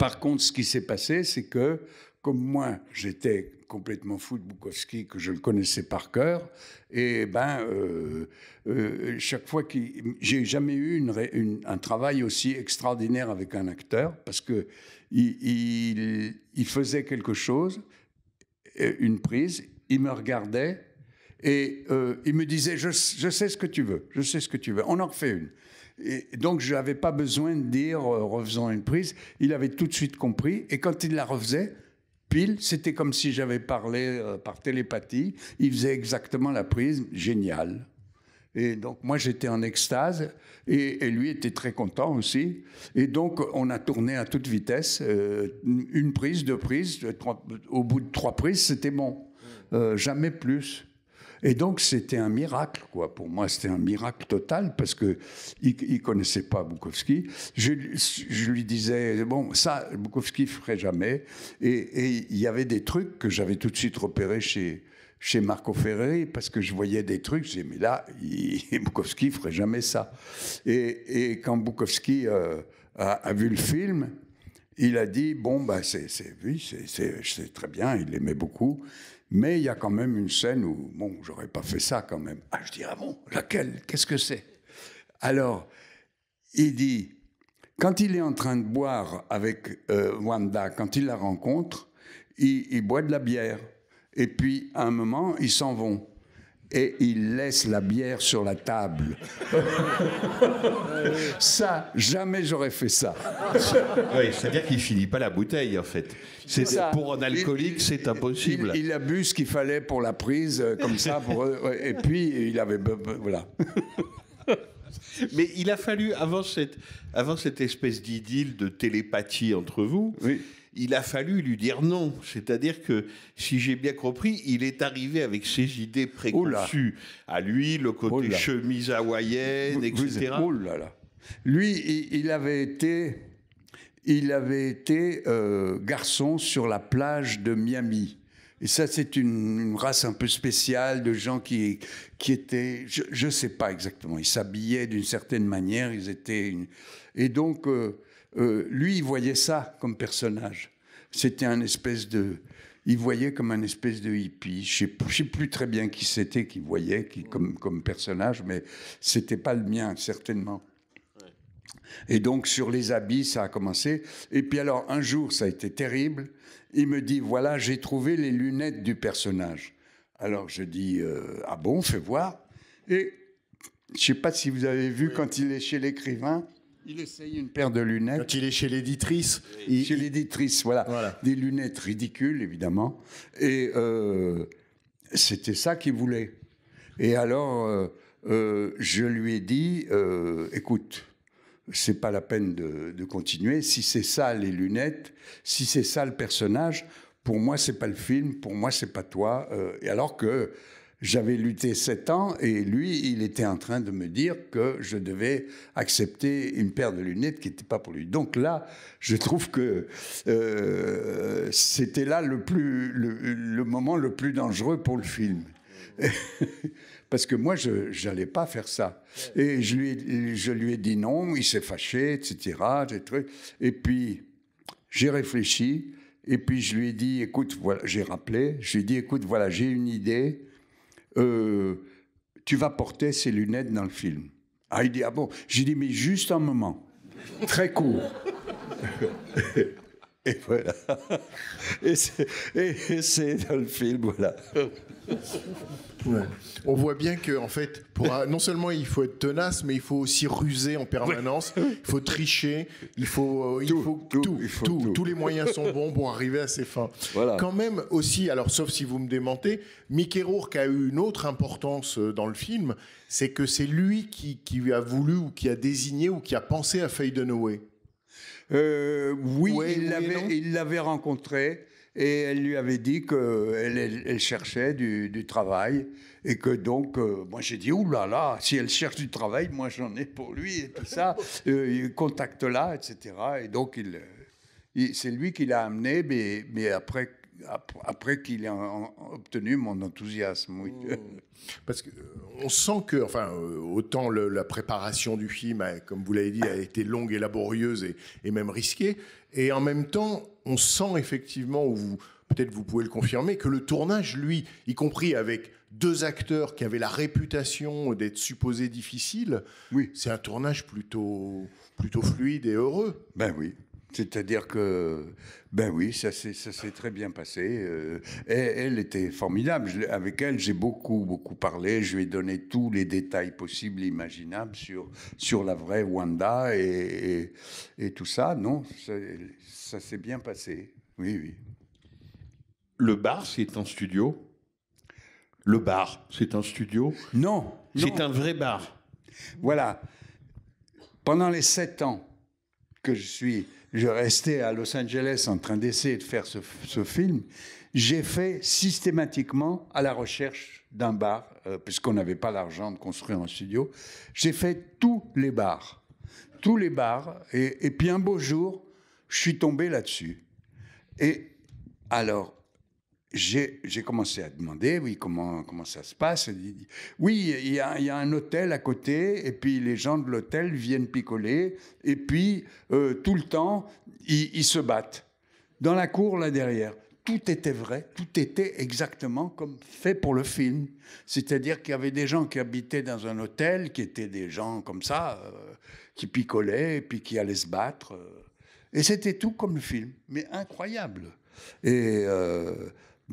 par contre, ce qui s'est passé, c'est que, comme moi, j'étais complètement fou de Bukowski, que je le connaissais par cœur, et ben, euh, euh, chaque fois qu'il... J'ai jamais eu une, une, un travail aussi extraordinaire avec un acteur, parce que il, il, il faisait quelque chose... une prise, il me regardait et euh, il me disait je, je sais ce que tu veux, je sais ce que tu veux, on en refait une. Et donc je n'avais pas besoin de dire euh, refaisons une prise, il avait tout de suite compris et quand il la refaisait, pile, c'était comme si j'avais parlé euh, par télépathie, il faisait exactement la prise, génial. Et donc, moi, j'étais en extase et, et lui était très content aussi. Et donc, on a tourné à toute vitesse, euh, une prise, deux prises. Trois, au bout de trois prises, c'était bon. Euh, jamais plus. Et donc, c'était un miracle, quoi. Pour moi, c'était un miracle total parce que il, il connaissait pas Bukowski. Je, je lui disais, bon, ça, Bukowski ferait jamais. Et, et il y avait des trucs que j'avais tout de suite repérés chez... chez Marco Ferreri, parce que je voyais des trucs, je disais, mais là, il, Bukowski ne ferait jamais ça. Et, et quand Bukowski euh, a, a vu le film, il a dit, bon, ben, c'est oui, très bien, il l'aimait beaucoup, mais il y a quand même une scène où, bon, j'aurais pas fait ça quand même. Ah, je dis, ah bon, laquelle? Qu'est-ce que c'est? Alors, il dit, quand il est en train de boire avec euh, Wanda, quand il la rencontre, il, il boit de la bière. Et puis, à un moment, ils s'en vont. Et ils laissent la bière sur la table. Ça, jamais j'aurais fait ça. Oui, c'est-à-dire qu'il ne finit pas la bouteille, en fait. C'est ça. Pour un alcoolique, c'est impossible. Il, il a bu ce qu'il fallait pour la prise, comme ça. Pour eux, et puis, il avait... Voilà. Mais il a fallu, avant cette, avant cette espèce d'idylle de télépathie entre vous... Oui. Il a fallu lui dire non. C'est-à-dire que, si j'ai bien compris, il est arrivé avec ses idées préconçues. Oula. À lui, le côté Oula. Chemise hawaïenne, et cetera. Oula là. Lui, il avait été, il avait été euh, garçon sur la plage de Miami. Et ça, c'est une, une race un peu spéciale de gens qui, qui étaient... Je ne sais pas exactement. Ils s'habillaient d'une certaine manière. Ils étaient... Une... Et donc... Euh, Euh, lui, il voyait ça comme personnage. C'était un espèce de... Il voyait comme un espèce de hippie. Je ne sais, sais plus très bien qui c'était qu'il voyait qui, comme, comme personnage, mais ce n'était pas le mien, certainement. Ouais. Et donc, sur les habits, ça a commencé. Et puis alors, un jour, ça a été terrible. Il me dit, voilà, j'ai trouvé les lunettes du personnage. Alors, je dis, euh, ah bon, fais voir. Et je ne sais pas si vous avez vu, oui. Quand il est chez l'écrivain... Il essaye une paire de lunettes. Quand il est chez l'éditrice. Oui. Chez l'éditrice, voilà. voilà. Des lunettes ridicules, évidemment. Et euh, c'était ça qu'il voulait. Et alors, euh, euh, je lui ai dit, euh, écoute, c'est pas la peine de, de continuer. Si c'est ça, les lunettes, si c'est ça, le personnage, pour moi, c'est pas le film, pour moi, c'est pas toi. Euh, et alors que... J'avais lutté sept ans et lui, il était en train de me dire que je devais accepter une paire de lunettes qui n'était pas pour lui. Donc là, je trouve que euh, c'était là le, plus, le, le moment le plus dangereux pour le film. Parce que moi, je n'allais pas faire ça. Et je lui, je lui ai dit non, il s'est fâché, et cetera. Des trucs. Et puis, j'ai réfléchi et puis je lui ai dit, écoute, voilà, j'ai rappelé, je lui ai dit, écoute, voilà, j'ai une idée... Euh, tu vas porter ces lunettes dans le film. Ah, il dit, ah bon? J'ai dit, mais juste un moment. Très court. Et voilà. Et c'est dans le film, voilà. Ouais. On voit bien que, en fait, pour un, non seulement il faut être tenace, mais il faut aussi ruser en permanence. Ouais. Il faut tricher. Il faut, euh, il tout, faut, tout, tout, il faut tout, tout. Tous les moyens sont bons pour arriver à ses fins. Voilà. Quand même aussi, alors sauf si vous me démentez, Mickey Rourke a eu une autre importance dans le film, c'est que c'est lui qui, qui a voulu ou qui a désigné ou qui a pensé à Faye Dunaway. Euh, oui, ouais, il oui, l'avait rencontré et elle lui avait dit qu'elle elle, elle cherchait du, du travail et que donc, euh, moi j'ai dit, ouh là là, si elle cherche du travail, moi j'en ai pour lui et tout ça, euh, contacte-la, et cetera. Et donc, il, il, c'est lui qui l'a amené, mais, mais après... après qu'il ait obtenu mon enthousiasme. Oui. Parce qu'on sent que, enfin, autant le, la préparation du film, a, comme vous l'avez dit, a été longue et laborieuse et, et même risquée, et en même temps, on sent effectivement, peut-être vous pouvez le confirmer, que le tournage, lui, y compris avec deux acteurs qui avaient la réputation d'être supposés difficiles, oui. C'est un tournage plutôt, plutôt fluide et heureux. Ben oui. C'est-à-dire que, ben oui, ça s'est très bien passé. Euh, elle, elle était formidable. Je, avec elle, j'ai beaucoup, beaucoup parlé. Je lui ai donné tous les détails possibles et imaginables sur, sur la vraie Wanda et, et, et tout ça. Non, ça, ça s'est bien passé. Oui, oui. Le bar, c'est en studio? Le bar, c'est un studio ? Non. C'est un vrai bar. Voilà. Pendant les sept ans que je suis, je restais à Los Angeles en train d'essayer de faire ce, ce film, j'ai fait systématiquement à la recherche d'un bar, euh, puisqu'on n'avait pas l'argent de construire un studio. J'ai fait tous les bars. Tous les bars. Et, et puis un beau jour, je suis tombé là-dessus. Et alors, j'ai commencé à demander, oui, comment, comment ça se passe. Oui, il y, y a un hôtel à côté, et puis les gens de l'hôtel viennent picoler, et puis euh, tout le temps, ils se battent. Dans la cour, là derrière, tout était vrai, tout était exactement comme fait pour le film. C'est-à-dire qu'il y avait des gens qui habitaient dans un hôtel, qui étaient des gens comme ça, euh, qui picolaient, et puis qui allaient se battre. Euh, et c'était tout comme le film, mais incroyable. Et... Euh,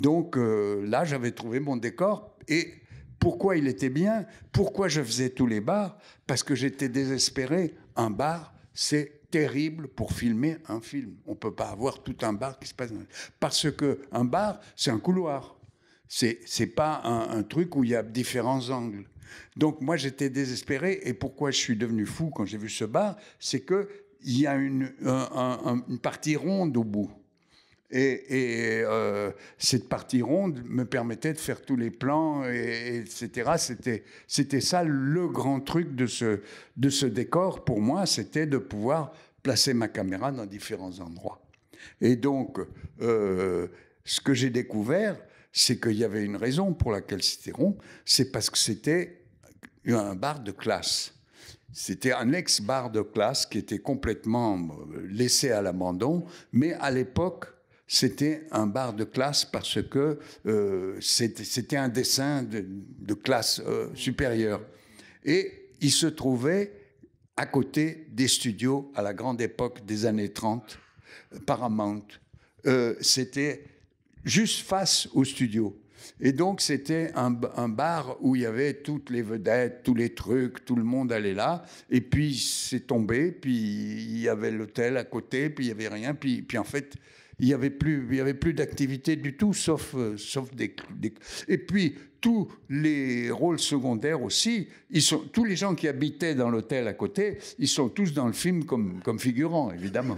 Donc euh, là, j'avais trouvé mon décor. Et pourquoi il était bien? Pourquoi je faisais tous les bars? Parce que j'étais désespéré. Un bar, c'est terrible pour filmer un film. On ne peut pas avoir tout un bar qui se passe. Parce qu'un bar, c'est un couloir. Ce n'est pas un, un truc où il y a différents angles. Donc moi, j'étais désespéré. Et pourquoi je suis devenu fou quand j'ai vu ce bar? C'est qu'il y a une, un, un, une partie ronde au bout. Et, et euh, cette partie ronde me permettait de faire tous les plans, et, et cetera. C'était ça le grand truc de ce, de ce décor pour moi, c'était de pouvoir placer ma caméra dans différents endroits. Et donc, euh, ce que j'ai découvert, c'est qu'il y avait une raison pour laquelle c'était rond, c'est parce que c'était un bar de classe. C'était un ex-bar de classe qui était complètement laissé à l'abandon, mais à l'époque... C'était un bar de classe parce que euh, c'était un dessin de, de classe euh, supérieure. Et il se trouvait à côté des studios à la grande époque des années trente, Paramount. Euh, c'était juste face aux studios. Et donc, c'était un, un bar où il y avait toutes les vedettes, tous les trucs, tout le monde allait là. Et puis, c'est tombé, puis il y avait l'hôtel à côté, puis il n'y avait rien. Puis, puis en fait... Il n'y avait plus, il y avait plus d'activité du tout, sauf, euh, sauf des, des... Et puis, tous les rôles secondaires aussi, ils sont, tous les gens qui habitaient dans l'hôtel à côté, ils sont tous dans le film comme, comme figurants, évidemment.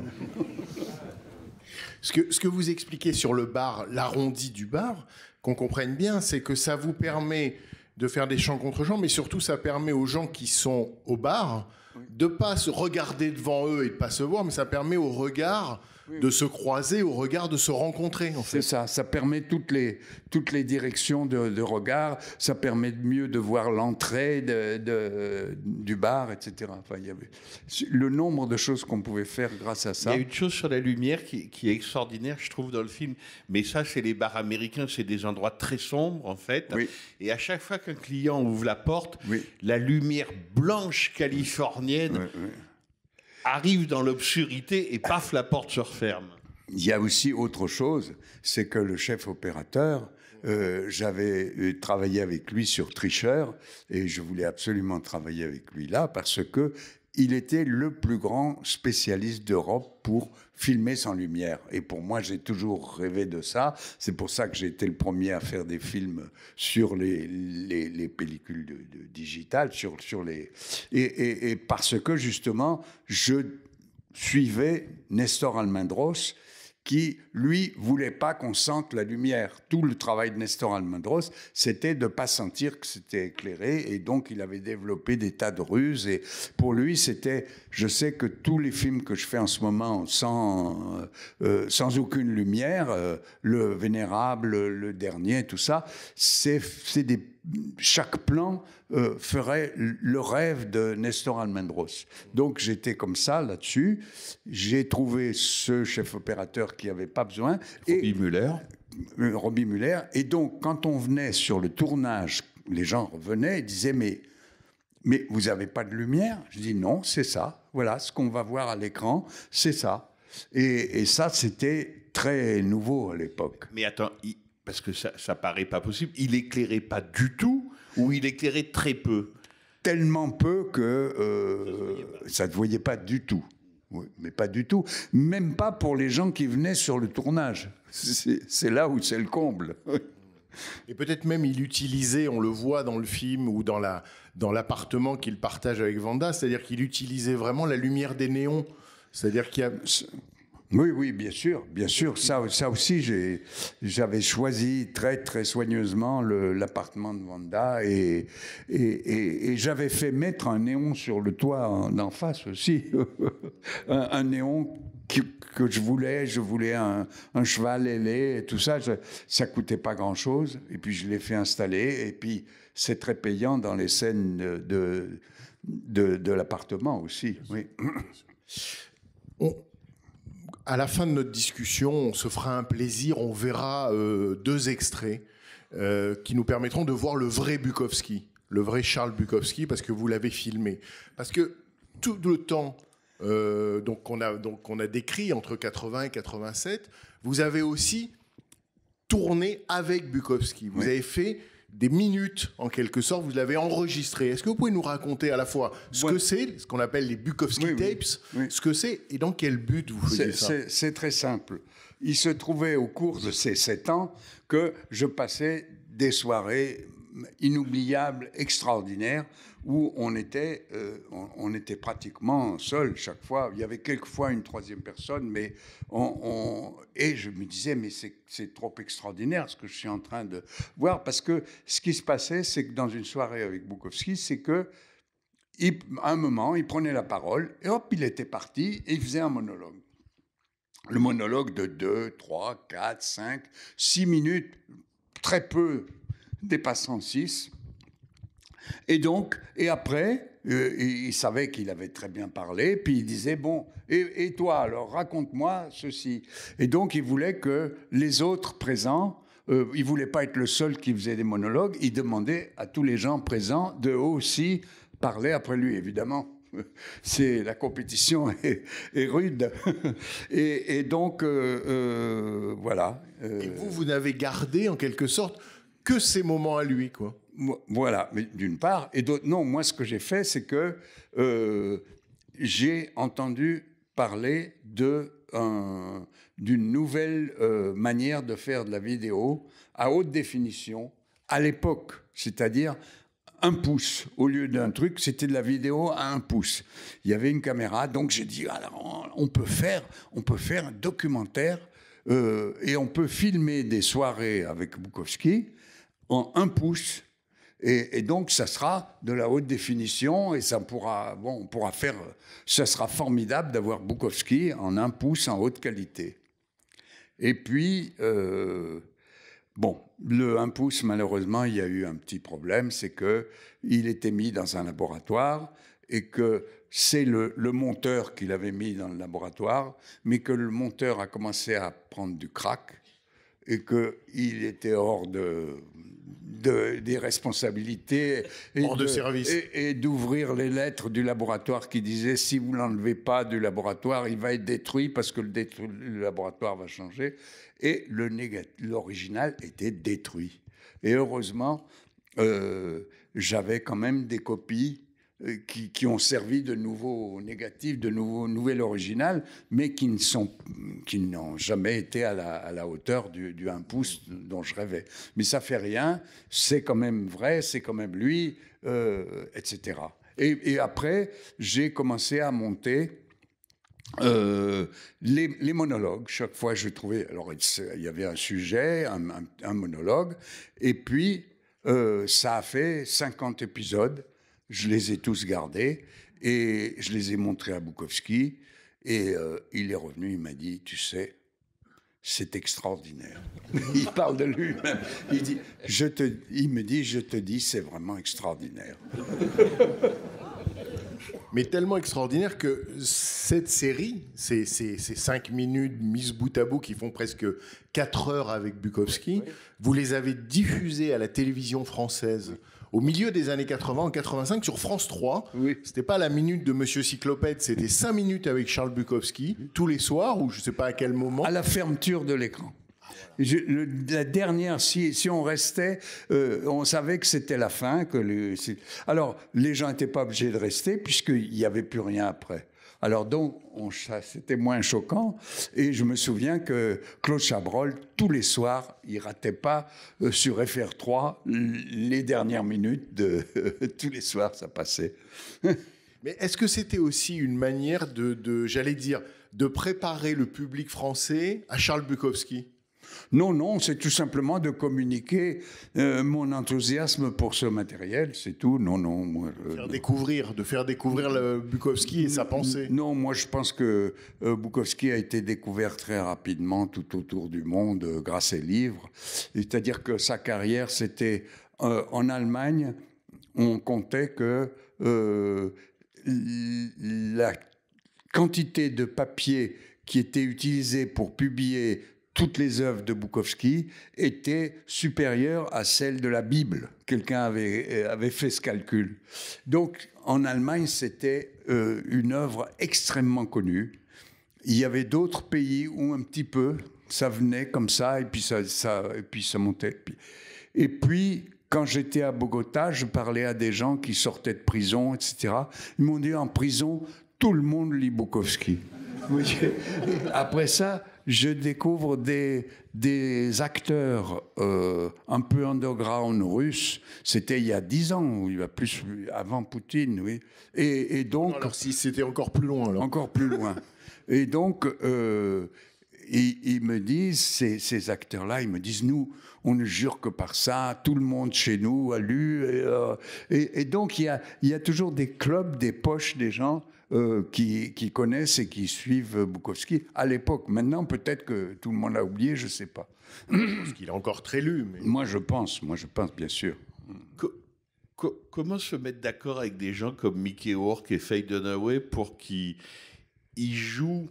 Ce que, ce que vous expliquez sur le bar, l'arrondi du bar, qu'on comprenne bien, c'est que ça vous permet de faire des champs contre champs, mais surtout, ça permet aux gens qui sont au bar de ne pas se regarder devant eux et de ne pas se voir, mais ça permet au regard... de se croiser, au regard de se rencontrer. En fait. C'est ça, ça permet toutes les, toutes les directions de, de regard, ça permet mieux de voir l'entrée de, de, du bar, et cetera. Enfin, il y avait le nombre de choses qu'on pouvait faire grâce à ça. Il y a une chose sur la lumière qui, qui est extraordinaire, je trouve, dans le film, mais ça, c'est les bars américains, c'est des endroits très sombres, en fait, oui. Et à chaque fois qu'un client ouvre la porte, oui. La lumière blanche californienne... Oui, oui. Arrive dans l'obscurité et paf, la porte se referme. Il y a aussi autre chose, c'est que le chef opérateur, euh, j'avais travaillé avec lui sur Tricheur et je voulais absolument travailler avec lui là parce que il était le plus grand spécialiste d'Europe pour filmer sans lumière. Et pour moi, j'ai toujours rêvé de ça. C'est pour ça que j'ai été le premier à faire des films sur les, les, les pellicules de, de, digitales, sur, sur les... Et, et, et parce que, justement, je suivais Nestor Almendros, qui, lui, voulait pas qu'on sente la lumière. Tout le travail de Nestor Almendros, c'était de pas sentir que c'était éclairé, et donc il avait développé des tas de ruses, et pour lui, c'était, je sais que tous les films que je fais en ce moment, sans, euh, sans aucune lumière, euh, le Vénérable, le, le dernier, tout ça, c'est des... Chaque plan euh, ferait le rêve de Nestor Almendros. Donc j'étais comme ça là-dessus. J'ai trouvé ce chef opérateur qui n'avait pas besoin. Roby Muller. Roby Muller. Et donc quand on venait sur le tournage, les gens revenaient et disaient mais, mais vous n'avez pas de lumière? Je dis non, c'est ça. Voilà, ce qu'on va voir à l'écran, c'est ça. Et, et ça, c'était très nouveau à l'époque. Mais attends, il... parce que ça, ça paraît pas possible, il éclairait pas du tout, ou il éclairait très peu. Tellement peu que euh, ça ne se voyait pas du tout. Oui, mais pas du tout. Même pas pour les gens qui venaient sur le tournage. C'est là où c'est le comble. Et peut-être même il utilisait, on le voit dans le film ou dans la, dans l'appartement qu'il partage avec Wanda, c'est-à-dire qu'il utilisait vraiment la lumière des néons. C'est-à-dire qu'il y a... Oui, oui, bien sûr, bien sûr. Ça, ça aussi, j'ai, j'avais choisi très, très soigneusement le, l'appartement de Wanda et, et, et, et j'avais fait mettre un néon sur le toit en, en face aussi. un, un néon que, que je voulais, je voulais un, un cheval ailé et tout ça. Je, ça ne coûtait pas grand-chose et puis je l'ai fait installer et puis c'est très payant dans les scènes de, de, de, de l'appartement aussi. Oui. On... À la fin de notre discussion, on se fera un plaisir, on verra euh, deux extraits euh, qui nous permettront de voir le vrai Bukowski, le vrai Charles Bukowski, parce que vous l'avez filmé. Parce que tout le temps euh, donc qu'on a, donc on a décrit entre quatre-vingt et quatre-vingt-sept, vous avez aussi tourné avec Bukowski. Vous [S2] Oui. [S1] Avez fait des minutes, en quelque sorte, vous l'avez enregistré. Est-ce que vous pouvez nous raconter à la fois ce ouais. que c'est, ce qu'on appelle les Bukowski oui, Tapes, oui, oui. ce que c'est et dans quel but vous faisiez ça? C'est très simple. Il se trouvait au cours de ces sept ans que je passais des soirées inoubliables, extraordinaires, où on était, euh, on, on était pratiquement seul chaque fois. Il y avait quelquefois une troisième personne, mais on, on, et je me disais, mais c'est trop extraordinaire ce que je suis en train de voir, parce que ce qui se passait, c'est que dans une soirée avec Bukowski, c'est que il, à un moment, il prenait la parole, et hop, il était parti, et il faisait un monologue. Le monologue de deux, trois, quatre, cinq, six minutes, très peu, dépassant six. Et donc, et après, euh, il savait qu'il avait très bien parlé, puis il disait, bon, et, et toi, alors, raconte-moi ceci. Et donc, il voulait que les autres présents, euh, il ne voulait pas être le seul qui faisait des monologues, il demandait à tous les gens présents de aussi parler après lui, évidemment. C'est, la compétition est, est rude. Et, et donc, euh, euh, voilà. Euh, et vous, vous n'avez gardé, en quelque sorte, que ces moments à lui, quoi. Voilà, mais d'une part, et d'autre, non, moi ce que j'ai fait, c'est que euh, j'ai entendu parler de, un, d'une nouvelle euh, manière de faire de la vidéo à haute définition, à l'époque, c'est-à-dire un pouce, au lieu d'un truc, c'était de la vidéo à un pouce. Il y avait une caméra, donc j'ai dit, alors, on peut faire, on peut faire un documentaire euh, et on peut filmer des soirées avec Bukowski en un pouce. Et, et donc, ça sera de la haute définition et ça pourra, bon, on pourra faire. Ça sera formidable d'avoir Bukowski en un pouce en haute qualité. Et puis, euh, bon, le un pouce, malheureusement, il y a eu un petit problème, c'est que il était mis dans un laboratoire et que c'est le, le monteur qui l'avait mis dans le laboratoire, mais que le monteur a commencé à prendre du crack et que il était hors de De, des responsabilités et hors de, de service et, et d'ouvrir les lettres du laboratoire qui disaient si vous l'enlevez pas du laboratoire il va être détruit parce que le, détruit, le laboratoire va changer et le l'original était détruit et heureusement euh, j'avais quand même des copies qui, qui ont servi de nouveau négatif, de nouveau nouvel original, mais qui ne sont, qui n'ont jamais été à la, à la hauteur du, du un pouce dont je rêvais. Mais ça fait rien, c'est quand même vrai, c'est quand même lui, euh, et cetera. Et, et après, j'ai commencé à monter euh, les, les monologues. Chaque fois, je trouvais... Alors, il y avait un sujet, un, un, un monologue, et puis euh, ça a fait cinquante épisodes. Je les ai tous gardés et je les ai montrés à Bukowski. Et euh, il est revenu, il m'a dit, tu sais, c'est extraordinaire. Il parle de lui-même. Il dit, je te, il me dit, je te dis, c'est vraiment extraordinaire. Mais tellement extraordinaire que cette série, ces, ces, ces cinq minutes mises bout à bout qui font presque quatre heures avec Bukowski, oui. vous les avez diffusées à la télévision française. Au milieu des années quatre-vingt, en quatre-vingt-cinq, sur France trois, oui. C'était pas la minute de Monsieur Cyclopète, c'était cinq minutes avec Charles Bukowski, tous les soirs, ou je sais pas à quel moment. À la fermeture de l'écran. Je, le, la dernière, si, si on restait, euh, on savait que c'était la fin. Que le, alors, les gens n'étaient pas obligés de rester, puisqu'il n'y avait plus rien après. Alors donc, c'était moins choquant. Et je me souviens que Claude Chabrol, tous les soirs, il ratait pas euh, sur F R trois les dernières minutes de euh, tous les soirs, ça passait. Mais est-ce que c'était aussi une manière de, de j'allais dire, de préparer le public français à Charles Bukowski? Non, non, c'est tout simplement de communiquer euh, mon enthousiasme pour ce matériel, c'est tout. Non, non, moi, euh, faire non. découvrir, de faire découvrir le Bukowski et sa pensée. Non, moi je pense que euh, Bukowski a été découvert très rapidement tout autour du monde euh, grâce à ses livres. C'est-à-dire que sa carrière, c'était euh, en Allemagne, on comptait que euh, la quantité de papier qui était utilisée pour publier toutes les œuvres de Bukowski étaient supérieures à celles de la Bible. Quelqu'un avait, avait fait ce calcul. Donc, en Allemagne, c'était euh, une œuvre extrêmement connue. Il y avait d'autres pays où un petit peu, ça venait comme ça, et puis ça, ça, et puis ça montait. Et puis, quand j'étais à Bogota, je parlais à des gens qui sortaient de prison, et cetera. Ils m'ont dit, en prison, tout le monde lit Bukowski. Après ça, je découvre des, des acteurs euh, un peu underground russes. C'était il y a dix ans, ou il y a plus, avant Poutine, oui. Et, et donc, alors si c'était encore plus loin, alors. Encore plus loin. Et donc, euh, ils, ils me disent, ces, ces acteurs-là, ils me disent, nous, on ne jure que par ça, tout le monde chez nous a lu. Et, euh, et, et donc, il y a, il y a toujours des clubs, des poches, des gens... Euh, qui, qui connaissent et qui suivent Bukowski à l'époque. Maintenant, peut-être que tout le monde l'a oublié, je ne sais pas. Parce qu'il est encore très lu. Mais... Moi, je pense, moi, je pense, bien sûr. Co co comment se mettre d'accord avec des gens comme Mickey Rourke et Faye Dunaway pour qu'ils jouent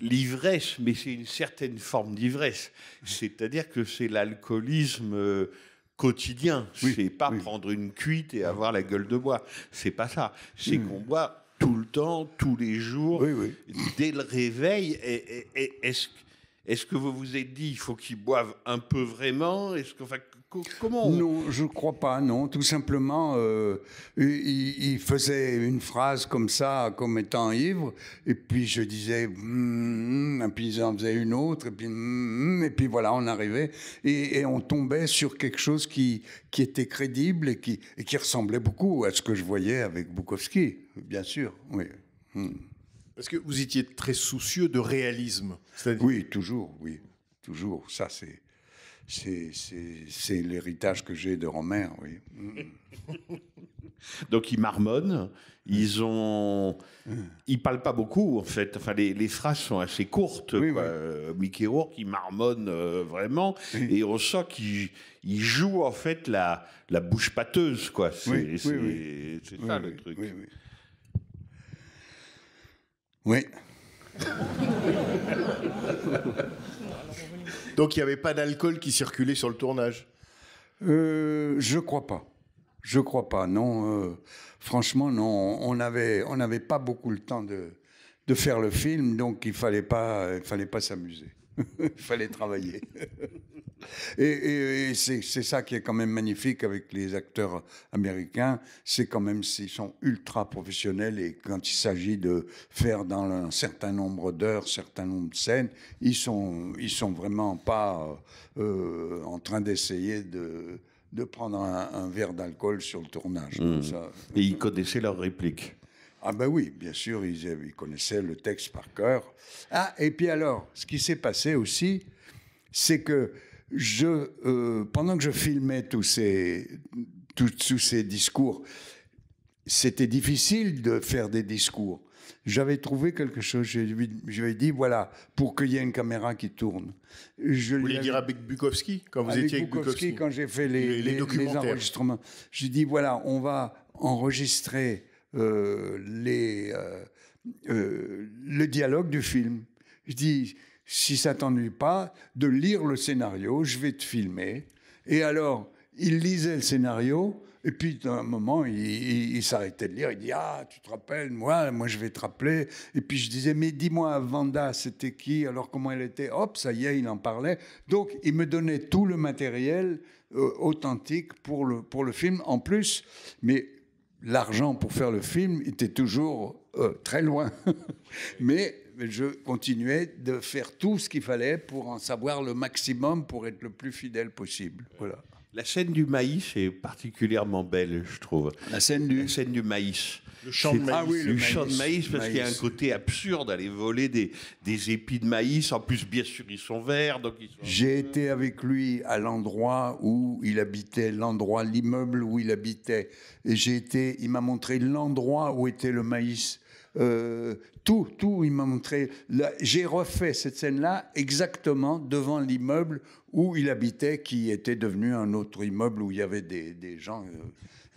l'ivresse, mais c'est une certaine forme d'ivresse. C'est-à-dire que c'est l'alcoolisme... Euh, quotidien. Oui, c'est pas oui. prendre une cuite et avoir la gueule de bois. C'est pas ça. C'est mmh. qu'on boit tout le temps, tous les jours, oui, oui. dès le réveil. Est-ce est que vous vous êtes dit il faut qu'ils boivent un peu vraiment? Est-ce que, enfin, comment on... Non, je crois pas. Non, tout simplement, euh, il, il faisait une phrase comme ça, comme étant ivre, et puis je disais, mm, et puis ils en faisaient une autre, et puis, mm, et puis voilà, on arrivait, et, et on tombait sur quelque chose qui, qui était crédible et qui, et qui ressemblait beaucoup à ce que je voyais avec Bukowski, bien sûr, oui. Mm. Parce que vous étiez très soucieux de réalisme. Oui, toujours, oui, toujours. Ça, c'est. C'est l'héritage que j'ai de Rohmer, oui. Donc ils marmonnent, ils ont, ils parlent pas beaucoup en fait. Enfin les, les phrases sont assez courtes. Oui, quoi. Oui. Mickey Rourke, il marmonne euh, vraiment, oui. et on sent qu'il il joue en fait la, la bouche pâteuse, quoi. C'est oui, oui, oui. oui, ça oui, le truc. Oui. oui. oui. Donc il n'y avait pas d'alcool qui circulait sur le tournage? euh, Je crois pas. Je crois pas, non. Euh, franchement, non. On n'avait on avait pas beaucoup le temps de, de faire le film, donc il fallait pas, il fallait pas s'amuser. Il fallait travailler. Et, et, et c'est ça qui est quand même magnifique avec les acteurs américains, c'est quand même s'ils sont ultra professionnels et quand il s'agit de faire dans un certain nombre d'heures, certain nombre de scènes, ils sont, ils sont vraiment pas euh, en train d'essayer de, de prendre un, un verre d'alcool sur le tournage. Mmh. Comme ça. Et ils connaissaient leurs répliques. Ah ben oui, bien sûr, ils, ils connaissaient le texte par cœur. Ah, et puis alors, ce qui s'est passé aussi, c'est que je, euh, pendant que je filmais tous ces, tous, tous ces discours, c'était difficile de faire des discours. J'avais trouvé quelque chose, je lui, je lui ai dit, voilà, pour qu'il y ait une caméra qui tourne. Je vous voulez dire avec Bukowski, quand vous étiez avec Bukowski, Bukowski quand j'ai fait les, les, les, les enregistrements. J'ai dit, voilà, on va enregistrer... Euh, les, euh, euh, le dialogue du film. Je dis, si ça t'ennuie pas, de lire le scénario, je vais te filmer. Et alors, il lisait le scénario, et puis à un moment, il, il, il s'arrêtait de lire, il dit, ah, tu te rappelles, moi, moi je vais te rappeler. Et puis je disais, mais dis-moi, Vanda, c'était qui? Alors comment elle était? Hop, ça y est, il en parlait. Donc, il me donnait tout le matériel euh, authentique pour le, pour le film, en plus, mais... l'argent pour faire le film était toujours euh, très loin. Mais je continuais de faire tout ce qu'il fallait pour en savoir le maximum, pour être le plus fidèle possible. Voilà. La scène du maïs est particulièrement belle, je trouve. La scène du, la scène du maïs. Le champ de maïs. Ah oui, le, le maïs. champ de maïs, parce qu'il y a un côté absurde à aller voler des, des épis de maïs. En plus, bien sûr, ils sont verts. Donc ils sont... J'ai été avec lui à l'endroit où il habitait, l'endroit, l'immeuble où il habitait. Et j'ai été, il m'a montré l'endroit où était le maïs. Euh, tout, tout, il m'a montré. J'ai refait cette scène-là exactement devant l'immeuble où il habitait, qui était devenu un autre immeuble où il y avait des, des gens.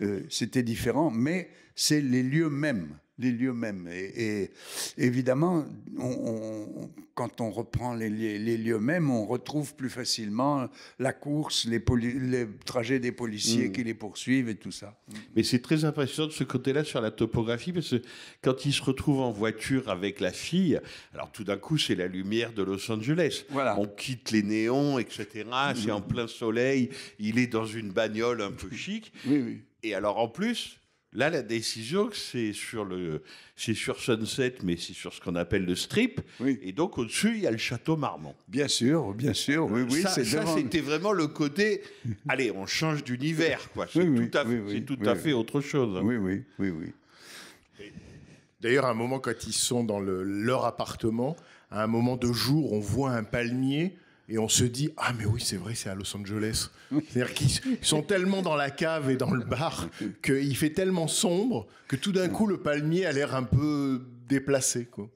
Euh, euh, C'était différent, mais c'est les lieux mêmes, les lieux mêmes. Et, et évidemment, on, on, quand on reprend les, les, les lieux mêmes, on retrouve plus facilement la course, les, les trajets des policiers mmh. qui les poursuivent et tout ça. Mais c'est très impressionnant de ce côté-là sur la topographie, parce que quand il se retrouve en voiture avec la fille, alors tout d'un coup, c'est la lumière de Los Angeles. Voilà. On quitte les néons, et cetera. C'est mmh. en plein soleil. Il est dans une bagnole un peu chic. Oui, oui. Et alors, en plus... Là, la décision, c'est sur, le, c'est sur Sunset, mais c'est sur ce qu'on appelle le Strip. Oui. Et donc, au-dessus, il y a le Château Marmont. Bien sûr, bien sûr. Oui, oui, ça, ça c'était vraiment le côté... Allez, on change d'univers, quoi. C'est oui, tout à, oui, oui, tout oui, à oui. fait autre chose. Oui, oui, oui, oui. D'ailleurs, à un moment, quand ils sont dans le, leur appartement, à un moment de jour, on voit un palmier... Et on se dit, ah mais oui, c'est vrai, c'est à Los Angeles. C'est-à-dire qu'ils sont tellement dans la cave et dans le bar qu'il fait tellement sombre que tout d'un coup, le palmier a l'air un peu déplacé, quoi.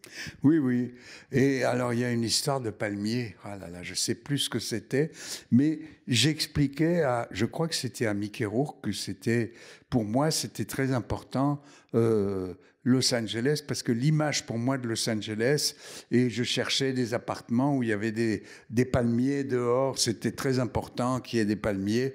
Oui, oui. Et alors, il y a une histoire de palmier. Ah là là, je ne sais plus ce que c'était. Mais j'expliquais à, je crois que c'était à Mickey Rourke, que c'était, pour moi, c'était très important... Euh, Los Angeles, parce que l'image pour moi de Los Angeles, et je cherchais des appartements où il y avait des, des palmiers dehors, c'était très important qu'il y ait des palmiers,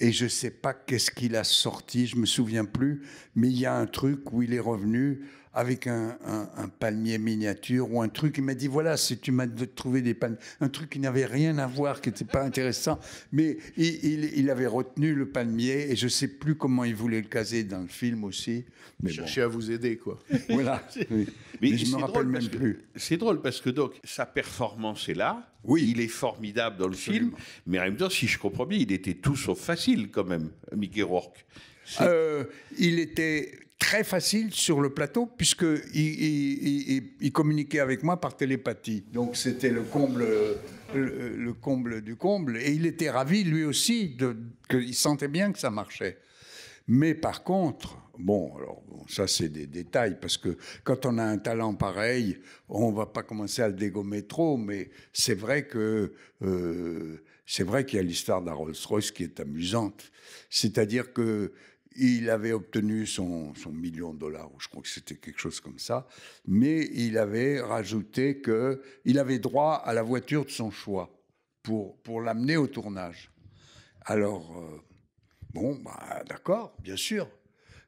et je ne sais pas qu'est-ce qu'il a sorti, je ne me souviens plus, mais il y a un truc où il est revenu avec un, un, un palmier miniature ou un truc, il m'a dit voilà, si tu m'as trouvé des palmiers, un truc qui n'avait rien à voir, qui n'était pas intéressant, mais il, il, il avait retenu le palmier et je ne sais plus comment il voulait le caser dans le film aussi. Mais chercher bon. à vous aider, quoi. Voilà. Oui. Mais, mais je ne me rappelle même plus. C'est drôle parce que donc sa performance est là, oui. il est formidable dans le Absolument. film, mais en même temps, si je comprends bien, il était tout sauf facile quand même, Mickey Rourke. Euh, il était... très facile sur le plateau, puisqu'il il, il, il communiquait avec moi par télépathie. Donc c'était le comble, le, le comble du comble. Et il était ravi, lui aussi, qu'il sentait bien que ça marchait. Mais par contre, bon, alors bon, ça c'est des détails, parce que quand on a un talent pareil, on ne va pas commencer à le dégommer trop, mais c'est vrai que... Euh, c'est vrai qu'il y a l'histoire de la Rolls-Royce qui est amusante. C'est-à-dire que il avait obtenu son, son million de dollars, ou je crois que c'était quelque chose comme ça, mais il avait rajouté qu'il avait droit à la voiture de son choix pour, pour l'amener au tournage. Alors, euh, bon, bah, d'accord, bien sûr.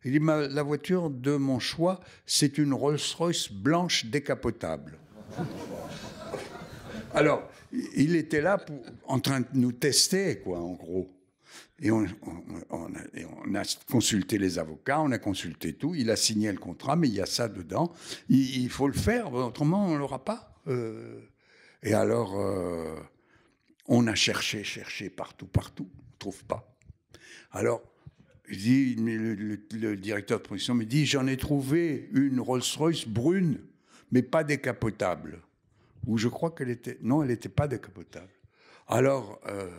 Il dit, ma, la voiture de mon choix, c'est une Rolls-Royce blanche décapotable. Alors, il était là pour, en train de nous tester, quoi, en gros. Et on, on, on, a, on a consulté les avocats, on a consulté tout. Il a signé le contrat, mais il y a ça dedans. Il, il faut le faire, autrement on ne l'aura pas. Euh, et alors, euh, on a cherché, cherché partout, partout. On ne trouve pas. Alors, je dis, le, le, le directeur de production me dit, j'en ai trouvé une Rolls-Royce brune, mais pas décapotable. Ou je crois qu'elle était... Non, elle n'était pas décapotable. Alors... Euh,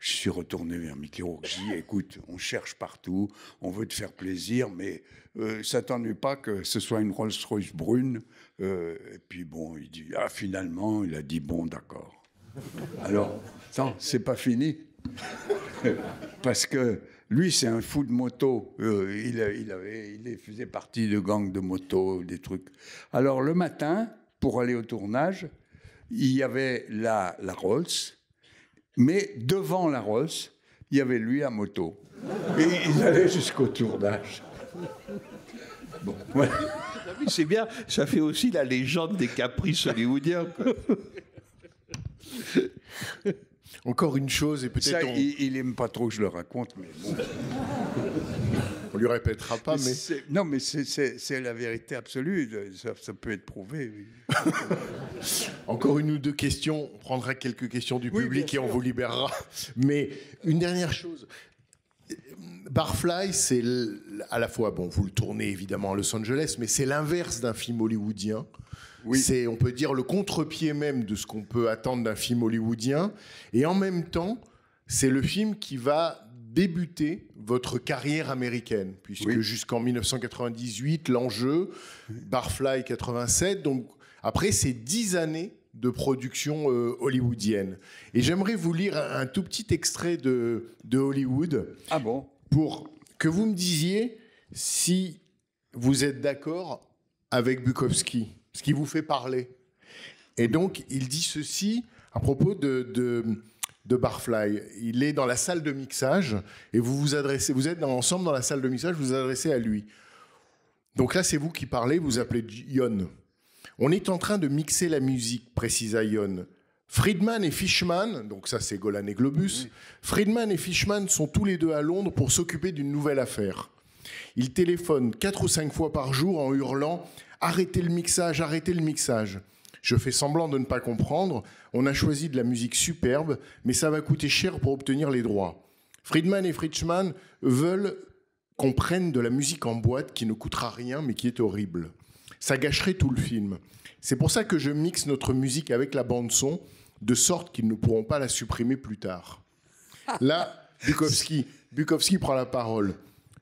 je suis retourné vers Mickey Rourke, je dis, écoute, on cherche partout, on veut te faire plaisir, mais euh, ça t'ennuie pas que ce soit une Rolls-Royce brune. Euh, et puis bon, il dit, ah finalement, il a dit, bon, d'accord. Alors, attends, c'est pas fini. Parce que lui, c'est un fou de moto. Euh, il, il, avait, il faisait partie de gangs de moto, des trucs. Alors, le matin, pour aller au tournage, il y avait la, la Rolls. Mais devant la Rolls, il y avait lui à moto. Et ils allaient jusqu'au tournage. Bon, voilà. C'est bien, ça fait aussi la légende des caprices hollywoodiens, quoi. Encore une chose, et peut-être... On... Il n'aime pas trop que je le raconte, mais bon. On lui répétera pas, mais... mais... Non, mais c'est la vérité absolue. Ça, ça peut être prouvé. Oui. Encore une ou deux questions. On prendra quelques questions du oui, public et on vous libérera. Mais une dernière chose. Barfly, c'est à la fois... Bon, vous le tournez évidemment à Los Angeles, mais c'est l'inverse d'un film hollywoodien. Oui. C'est, on peut dire, le contre-pied même de ce qu'on peut attendre d'un film hollywoodien. Et en même temps, c'est le film qui va... débuter votre carrière américaine, puisque oui. jusqu'en mille neuf cent quatre-vingt-dix-huit, l'enjeu, Barfly quatre-vingt-sept, donc après ces dix années de production euh, hollywoodienne. Et j'aimerais vous lire un, un tout petit extrait de, de Hollywood, ah bon, pour que vous me disiez si vous êtes d'accord avec Bukowski, ce qui vous fait parler. Et donc, il dit ceci à propos de... de de Barfly. Il est dans la salle de mixage et vous vous adressez, vous êtes dans, ensemble dans la salle de mixage, vous vous adressez à lui. Donc là, c'est vous qui parlez, vous appelez Yon. On est en train de mixer la musique, précisa Yon. Friedman et Fishman, donc ça c'est Golan et Globus, oui. Friedman et Fishman sont tous les deux à Londres pour s'occuper d'une nouvelle affaire. Ils téléphonent quatre ou cinq fois par jour en hurlant « Arrêtez le mixage, arrêtez le mixage ». Je fais semblant de ne pas comprendre. On a choisi de la musique superbe, mais ça va coûter cher pour obtenir les droits. Friedman et Fishman veulent qu'on prenne de la musique en boîte qui ne coûtera rien, mais qui est horrible. Ça gâcherait tout le film. C'est pour ça que je mixe notre musique avec la bande-son, de sorte qu'ils ne pourront pas la supprimer plus tard. Là, Bukowski, Bukowski prend la parole.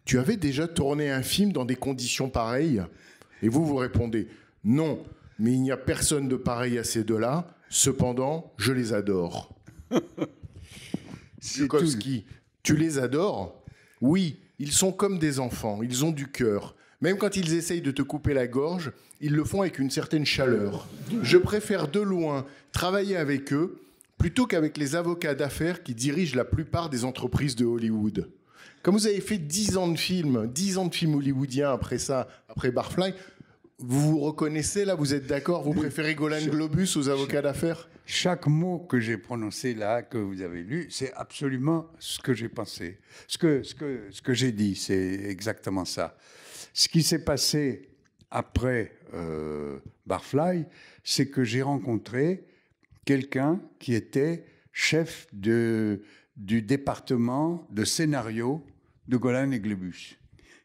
Tu avais déjà tourné un film dans des conditions pareilles? Et vous, vous répondez, non. Mais il n'y a personne de pareil à ces deux-là. Cependant, je les adore. Bukowski, tu les adores? Oui, ils sont comme des enfants, ils ont du cœur. Même quand ils essayent de te couper la gorge, ils le font avec une certaine chaleur. Je préfère de loin travailler avec eux plutôt qu'avec les avocats d'affaires qui dirigent la plupart des entreprises de Hollywood. Comme vous avez fait dix ans de films, dix ans de films hollywoodiens après ça, après Barfly... Vous vous reconnaissez là? Vous êtes d'accord? Vous préférez Golan Globus aux avocats d'affaires? Chaque mot que j'ai prononcé là, que vous avez lu, c'est absolument ce que j'ai pensé. Ce que, ce que, ce que j'ai dit, c'est exactement ça. Ce qui s'est passé après euh, Barfly, c'est que j'ai rencontré quelqu'un qui était chef de, du département de scénario de Golan et Globus.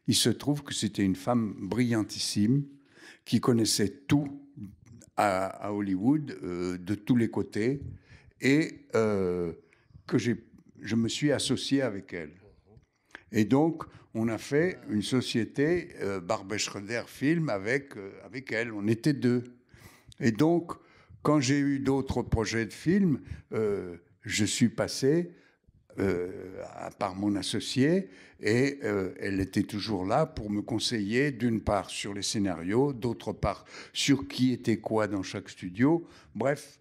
Il se trouve que c'était une femme brillantissime, qui connaissait tout à, à Hollywood, euh, de tous les côtés, et euh, que je me suis associé avec elle. Et donc, on a fait une société, euh, Barbet Schroeder Film, avec, euh, avec elle. On était deux. Et donc, quand j'ai eu d'autres projets de films, euh, je suis passé... Euh, par mon associé, et euh, elle était toujours là pour me conseiller d'une part sur les scénarios, d'autre part sur qui était quoi dans chaque studio. Bref,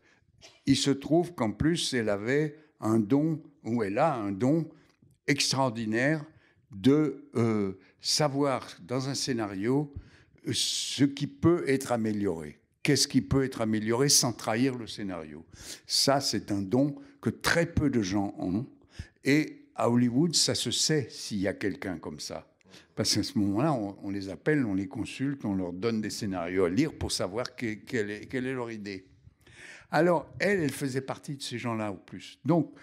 il se trouve qu'en plus elle avait un don, ou elle a un don extraordinaire de euh, savoir dans un scénario ce qui peut être amélioré. Qu'est-ce qui peut être amélioré sans trahir le scénario? Ça, c'est un don que très peu de gens ont. Et à Hollywood, ça se sait s'il y a quelqu'un comme ça. Parce qu'à ce moment-là, on, on les appelle, on les consulte, on leur donne des scénarios à lire pour savoir que, quelle, est, quelle est leur idée. Alors, elle, elle faisait partie de ces gens-là au plus. Donc,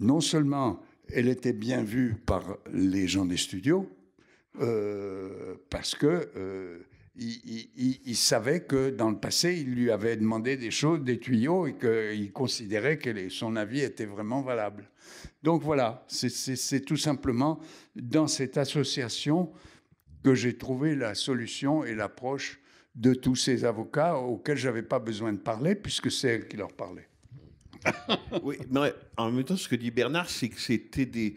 non seulement elle était bien vue par les gens des studios, euh, parce que... Euh, Il, il, il, il savait que dans le passé, il lui avait demandé des choses, des tuyaux, et qu'il considérait que son avis était vraiment valable. Donc voilà, c'est tout simplement dans cette association que j'ai trouvé la solution et l'approche de tous ces avocats auxquels je n'avais pas besoin de parler, puisque c'est elle qui leur parlait. Oui, mais en même temps, ce que dit Bernard, c'est que c'était des...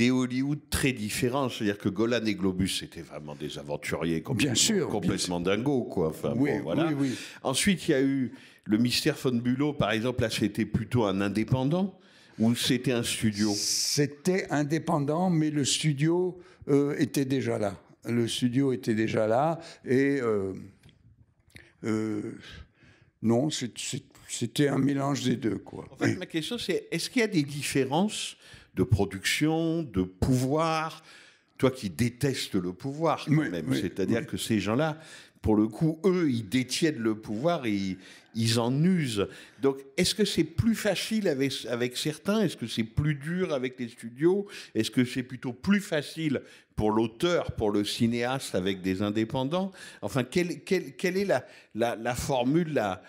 des Hollywood très différents, c'est-à-dire que Golan et Globus, c'était vraiment des aventuriers complètement, bien sûr, complètement bien sûr. Dingos, quoi. Enfin, oui, bon, voilà. Oui, oui. Ensuite, il y a eu le Mystère von Bülow, par exemple, là, c'était plutôt un indépendant, ou c'était un studio? C'était indépendant, mais le studio euh, était déjà là. Le studio était déjà là, et... Euh, euh, non, c'était un mélange des deux, quoi. En fait, oui. Ma question, c'est, est-ce qu'il y a des différences de production, de pouvoir, toi qui détestes le pouvoir, quand oui, même. Oui, c'est-à-dire oui. que ces gens-là, pour le coup, eux, ils détiennent le pouvoir et ils, ils en usent. Donc, est-ce que c'est plus facile avec, avec certains? Est-ce que c'est plus dur avec les studios? Est-ce que c'est plutôt plus facile pour l'auteur, pour le cinéaste, avec des indépendants? Enfin, quelle, quelle, quelle est la, la, la formule, la,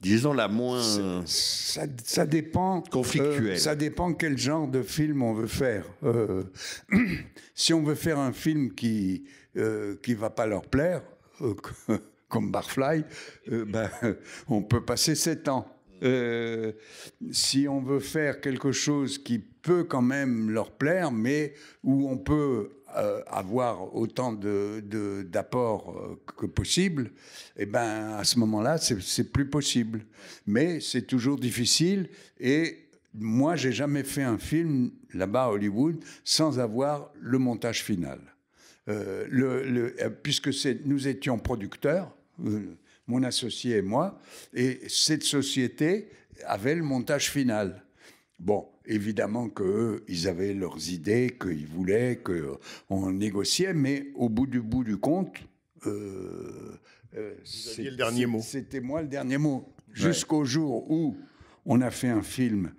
disons, la moins... Ça, ça dépend... Conflictuelle. Euh, ça dépend quel genre de film on veut faire. Euh, si on veut faire un film qui ne euh, qui va pas leur plaire... comme Barfly, euh, ben, on peut passer sept ans. Euh, si on veut faire quelque chose qui peut quand même leur plaire, mais où on peut euh, avoir autant d'apports de, de, que possible, eh ben, à ce moment-là, c'est plus possible. Mais c'est toujours difficile. Et moi, j'ai jamais fait un film, là-bas à Hollywood, sans avoir le montage final. Euh, le, le, puisque nous étions producteurs, euh, mon associé et moi, et cette société avait le montage final. Bon, évidemment qu'eux, ils avaient leurs idées, qu'ils voulaient, qu'on négociait, mais au bout du bout du compte, euh, euh, c'était moi le dernier mot. Ouais. Jusqu'au jour où on a fait un film,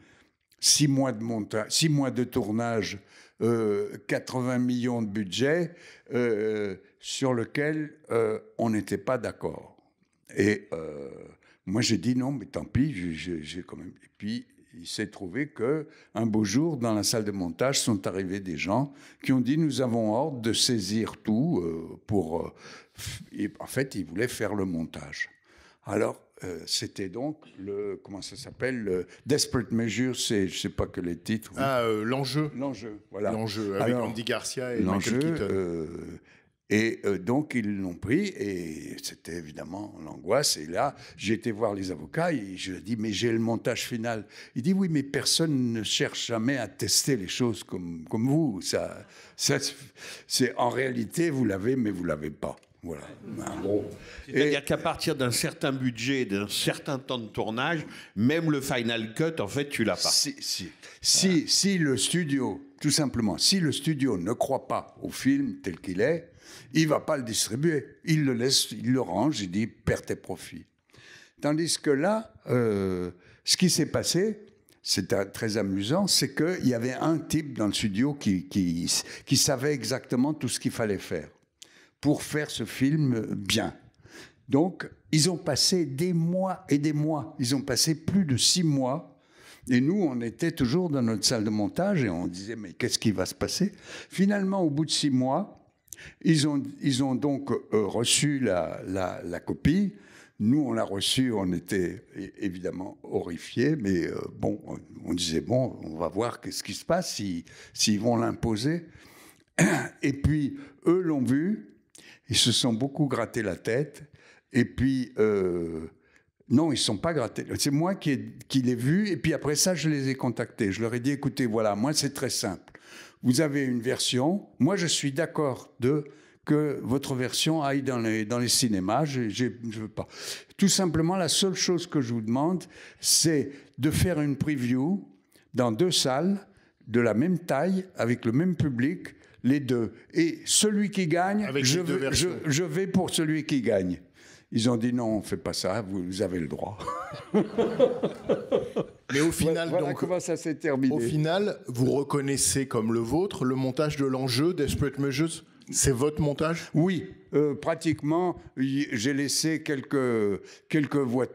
six mois de montage, six mois de tournage, Euh, quatre-vingts millions de budget euh, sur lequel euh, on n'était pas d'accord. Et euh, moi, j'ai dit non, mais tant pis, j'ai quand même... Et puis, il s'est trouvé qu'un beau jour, dans la salle de montage, sont arrivés des gens qui ont dit, nous avons ordre de saisir tout euh, pour... Et en fait, ils voulaient faire le montage. Alors, Euh, c'était donc le, comment ça s'appelle, Desperate Measures, c'est, je sais pas que les titres. Oui. Ah, euh, l'enjeu. L'enjeu, voilà. L'enjeu avec Alors, Andy Garcia et Michael Keaton. Euh, et euh, donc ils l'ont pris et c'était évidemment l'angoisse. Et là, j'ai été voir les avocats et je leur ai dit, mais j'ai le montage final. Il dit oui, mais personne ne cherche jamais à tester les choses comme comme vous. Ça, ça c'est en réalité vous l'avez, mais vous l'avez pas. Voilà. C'est-à-dire qu'à partir d'un certain budget, d'un certain temps de tournage, même le final cut, en fait, tu l'as pas. Si, si, si, voilà. si le studio, tout simplement, si le studio ne croit pas au film tel qu'il est, il va pas le distribuer. Il le laisse, il le range, il dit perds tes profits. Tandis que là, euh, ce qui s'est passé, c'est très amusant, c'est qu'il y avait un type dans le studio qui, qui, qui savait exactement tout ce qu'il fallait faire pour faire ce film bien. Donc, ils ont passé des mois et des mois. Ils ont passé plus de six mois. Et nous, on était toujours dans notre salle de montage et on disait, mais qu'est-ce qui va se passer? Finalement, au bout de six mois, ils ont, ils ont donc reçu la, la, la copie. Nous, on l'a reçue, on était évidemment horrifiés, mais euh, bon, on disait, bon, on va voir qu'est-ce qui se passe, s'ils s'ils vont l'imposer. Et puis, eux l'ont vu. Ils se sont beaucoup grattés la tête. Et puis, euh, non, ils ne sont pas grattés. C'est moi qui, ai, qui l'ai vu. Et puis après ça, je les ai contactés. Je leur ai dit, écoutez, voilà, moi, c'est très simple. Vous avez une version. Moi, je suis d'accord de que votre version aille dans les, dans les cinémas. Je, je, je veux pas. Tout simplement, la seule chose que je vous demande, c'est de faire une preview dans deux salles de la même taille, avec le même public, les deux. Et celui qui gagne, je, veux, je, je vais pour celui qui gagne. Ils ont dit non, on ne fait pas ça, vous, vous avez le droit. Mais au final, voilà donc, comment ça s'est terminé. Au final, vous reconnaissez comme le vôtre le montage de l'enjeu Desperate Measures? C'est votre montage? Oui, euh, pratiquement. J'ai laissé quelques, quelques voix,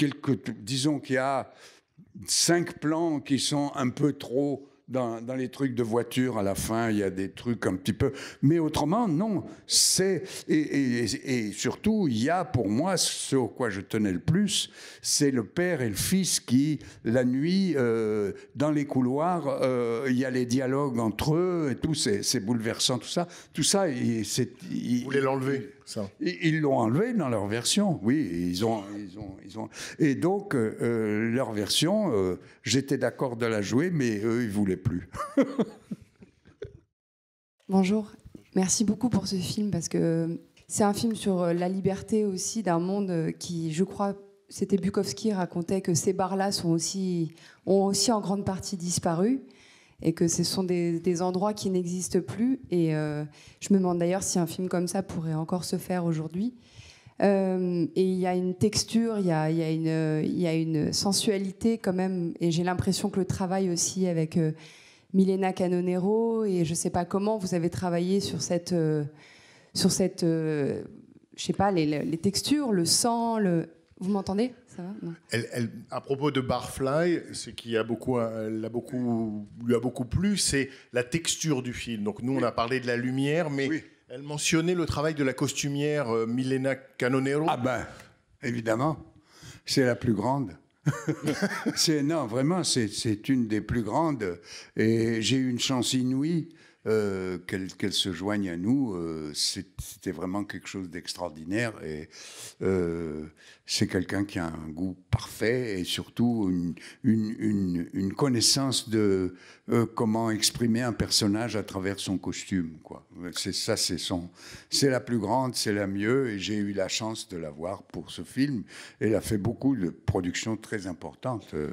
quelques, disons qu'il y a cinq plans qui sont un peu trop... Dans, dans les trucs de voiture, à la fin, il y a des trucs un petit peu... Mais autrement, non. C'est, et, et, et surtout, il y a pour moi, ce au quoi je tenais le plus, c'est le père et le fils qui, la nuit, euh, dans les couloirs, euh, il y a les dialogues entre eux et tout, c'est bouleversant, tout ça. Tout ça, c'est... Vous voulez l'enlever, ça? Ils l'ont enlevé dans leur version, oui. Ils ont, ils ont, ils ont... Et donc, euh, leur version, euh, j'étais d'accord de la jouer, mais eux, ils voulaient plus. Bonjour, merci beaucoup pour ce film parce que c'est un film sur la liberté aussi d'un monde qui, je crois, c'était Bukowski racontait que ces bars-là sont aussi, ont aussi en grande partie disparu et que ce sont des, des endroits qui n'existent plus. Et euh, je me demande d'ailleurs si un film comme ça pourrait encore se faire aujourd'hui. Euh, et il y a une texture, il y a, y a une, y a une sensualité quand même, et j'ai l'impression que le travail aussi avec euh, Milena Canonero, et je ne sais pas comment vous avez travaillé sur cette... Euh, sur cette euh, je sais pas, les, les textures, le sang, le... Vous m'entendez? Ça va? Non. Elle, elle, à propos de Barfly, ce qui a beaucoup, elle a beaucoup, lui a beaucoup plu, c'est la texture du film. Donc nous, on a parlé de la lumière, mais oui. Elle mentionnait le travail de la costumière euh, Milena Canonero. Ah ben, évidemment, c'est la plus grande. Non, vraiment, c'est une des plus grandes. Et j'ai eu une chance inouïe. Euh, qu'elle qu'elle se joigne à nous, euh, c'était vraiment quelque chose d'extraordinaire, et euh, c'est quelqu'un qui a un goût parfait et surtout une, une, une, une connaissance de euh, comment exprimer un personnage à travers son costume, quoi. C'est ça, c'est son, c'est la plus grande, c'est la mieux, et j'ai eu la chance de la voir pour ce film. Elle a fait beaucoup de productions très importantes. Euh,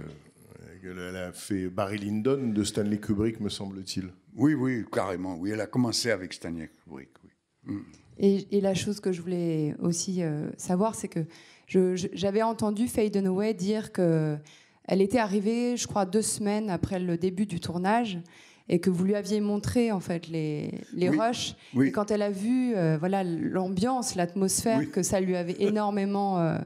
Elle a fait Barry Lyndon de Stanley Kubrick, me semble-t-il. Oui, oui, carrément. Oui, elle a commencé avec Stanley Kubrick. Oui. Mm. Et, et la chose que je voulais aussi euh, savoir, c'est que j'avais entendu Faye Dunaway dire qu'elle était arrivée, je crois, deux semaines après le début du tournage, et que vous lui aviez montré en fait les, les oui. rushs. Oui. Et quand elle a vu euh, voilà, l'ambiance, l'atmosphère, oui. que ça lui avait énormément... Euh,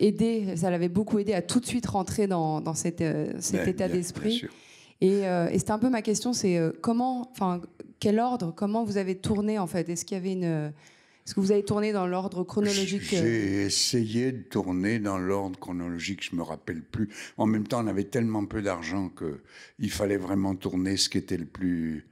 aidé, ça l'avait beaucoup aidé à tout de suite rentrer dans, dans cette, euh, cet bien, état d'esprit. Et, euh, et c'était un peu ma question, c'est euh, comment, enfin, quel ordre, comment vous avez tourné en fait? Est-ce qu'il y avait une, est-ce que vous avez tourné dans l'ordre chronologique? J'ai essayé de tourner dans l'ordre chronologique, je me rappelle plus. En même temps, on avait tellement peu d'argent que il fallait vraiment tourner ce qui était le plus.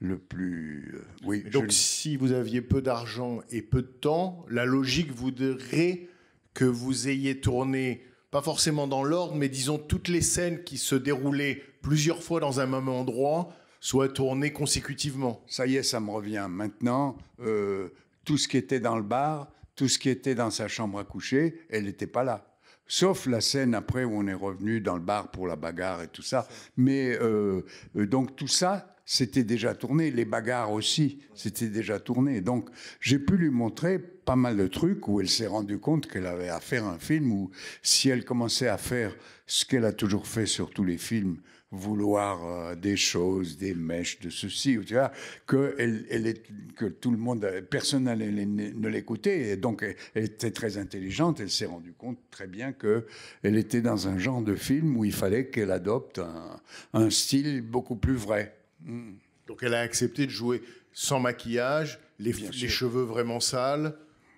Le plus... Euh, oui. Donc, je... si vous aviez peu d'argent et peu de temps, la logique voudrait que vous ayez tourné, pas forcément dans l'ordre, mais disons toutes les scènes qui se déroulaient plusieurs fois dans un même endroit, soient tournées consécutivement. Ça y est, ça me revient. Maintenant, euh, tout ce qui était dans le bar, tout ce qui était dans sa chambre à coucher, elle n'était pas là. Sauf la scène après où on est revenu dans le bar pour la bagarre et tout ça. Mais euh, donc tout ça... c'était déjà tourné, les bagarres aussi, c'était déjà tourné. Donc, j'ai pu lui montrer pas mal de trucs où elle s'est rendue compte qu'elle avait à faire un film où, si elle commençait à faire ce qu'elle a toujours fait sur tous les films, vouloir euh, des choses, des mèches, de ceci, tu vois, que, elle, elle est, que tout le monde, personne ne l'écoutait. Et donc, elle, elle était très intelligente, elle s'est rendue compte très bien qu'elle était dans un genre de film où il fallait qu'elle adopte un, un style beaucoup plus vrai. Donc elle a accepté de jouer sans maquillage, les, les cheveux vraiment sales.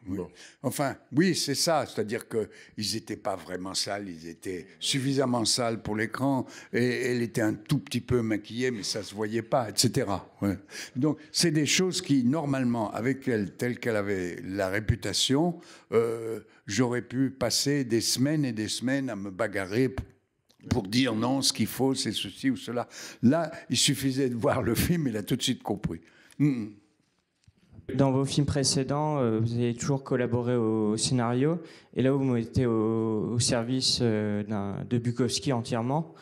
Oui. Bon. Enfin, oui, c'est ça. C'est-à-dire qu'ils n'étaient pas vraiment sales, ils étaient suffisamment sales pour l'écran. Et elle était un tout petit peu maquillée, mais ça ne se voyait pas, et cetera. Ouais. Donc, c'est des choses qui, normalement, avec elle, telle qu'elle avait la réputation, euh, j'aurais pu passer des semaines et des semaines à me bagarrer pour... pour dire non, ce qu'il faut, c'est ceci ou cela. Là, il suffisait de voir le film, il a tout de suite compris. Mm. Dans vos films précédents, euh, vous avez toujours collaboré au, au scénario, et là, vous étiez au, au service euh, de Bukowski entièrement.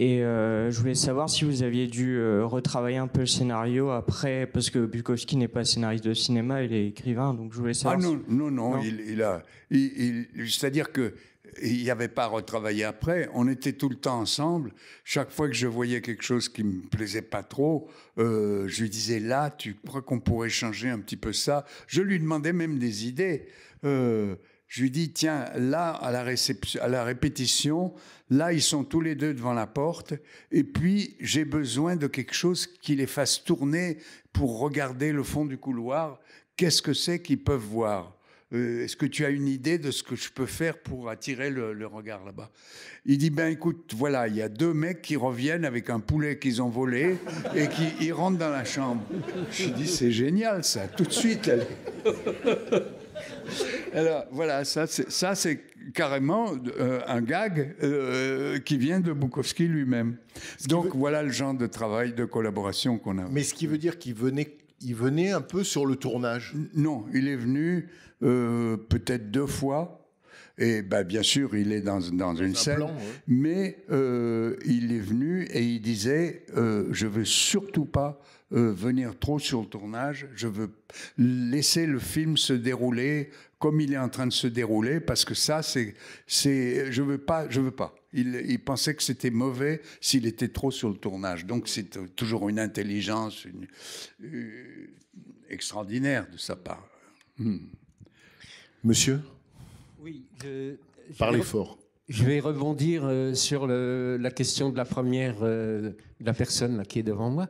Et euh, je voulais savoir si vous aviez dû euh, retravailler un peu le scénario après, parce que Bukowski n'est pas scénariste de cinéma, il est écrivain, donc je voulais savoir... Ah non, si... non, non, non, il, il a... Il, il, c'est-à-dire que... il n'y avait pas à retravailler après, on était tout le temps ensemble. Chaque fois que je voyais quelque chose qui ne me plaisait pas trop, euh, je lui disais, là, tu crois qu'on pourrait changer un petit peu ça? Je lui demandais même des idées. Euh, je lui dis, tiens, là, à la, à la répétition, là, ils sont tous les deux devant la porte, et puis j'ai besoin de quelque chose qui les fasse tourner pour regarder le fond du couloir. Qu'est-ce que c'est qu'ils peuvent voir? Euh, est-ce que tu as une idée de ce que je peux faire pour attirer le, le regard là-bas? Il dit, ben écoute, voilà, il y a deux mecs qui reviennent avec un poulet qu'ils ont volé et qui ils rentrent dans la chambre. Je lui dis, c'est génial ça, tout de suite. Elle... Alors voilà, ça c'est carrément euh, un gag euh, qui vient de Bukowski lui-même. Donc veut... voilà le genre de travail, de collaboration qu'on a. Mais ce qui veut dire qu'il venait... Il venait un peu sur le tournage? Non, il est venu euh, peut-être deux fois. Et bah, bien sûr, il est dans, dans, dans une un scène, plan, ouais. mais euh, il est venu et il disait euh, « Je ne veux surtout pas euh, venir trop sur le tournage, je veux laisser le film se dérouler comme il est en train de se dérouler, parce que ça, c'est, c'est, je ne veux pas, je veux pas ». Il, il pensait que c'était mauvais s'il était trop sur le tournage. Donc, c'est toujours une intelligence une, une, extraordinaire de sa part. Hmm. Monsieur ? Oui, je, Parlez je, fort. Je vais rebondir euh, sur le, la question de la première, euh, de la personne là, qui est devant moi.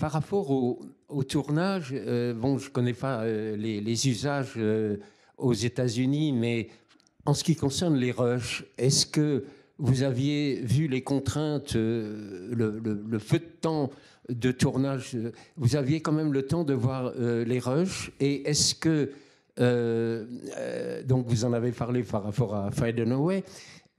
Par rapport au, au tournage, euh, bon, je ne connais pas euh, les, les usages euh, aux États-Unis, mais en ce qui concerne les rushs, est-ce que vous aviez vu les contraintes, euh, le, le, le peu de temps de tournage, euh, vous aviez quand même le temps de voir euh, les rushs, et est-ce que, euh, euh, donc vous en avez parlé par rapport à Faye Dunaway,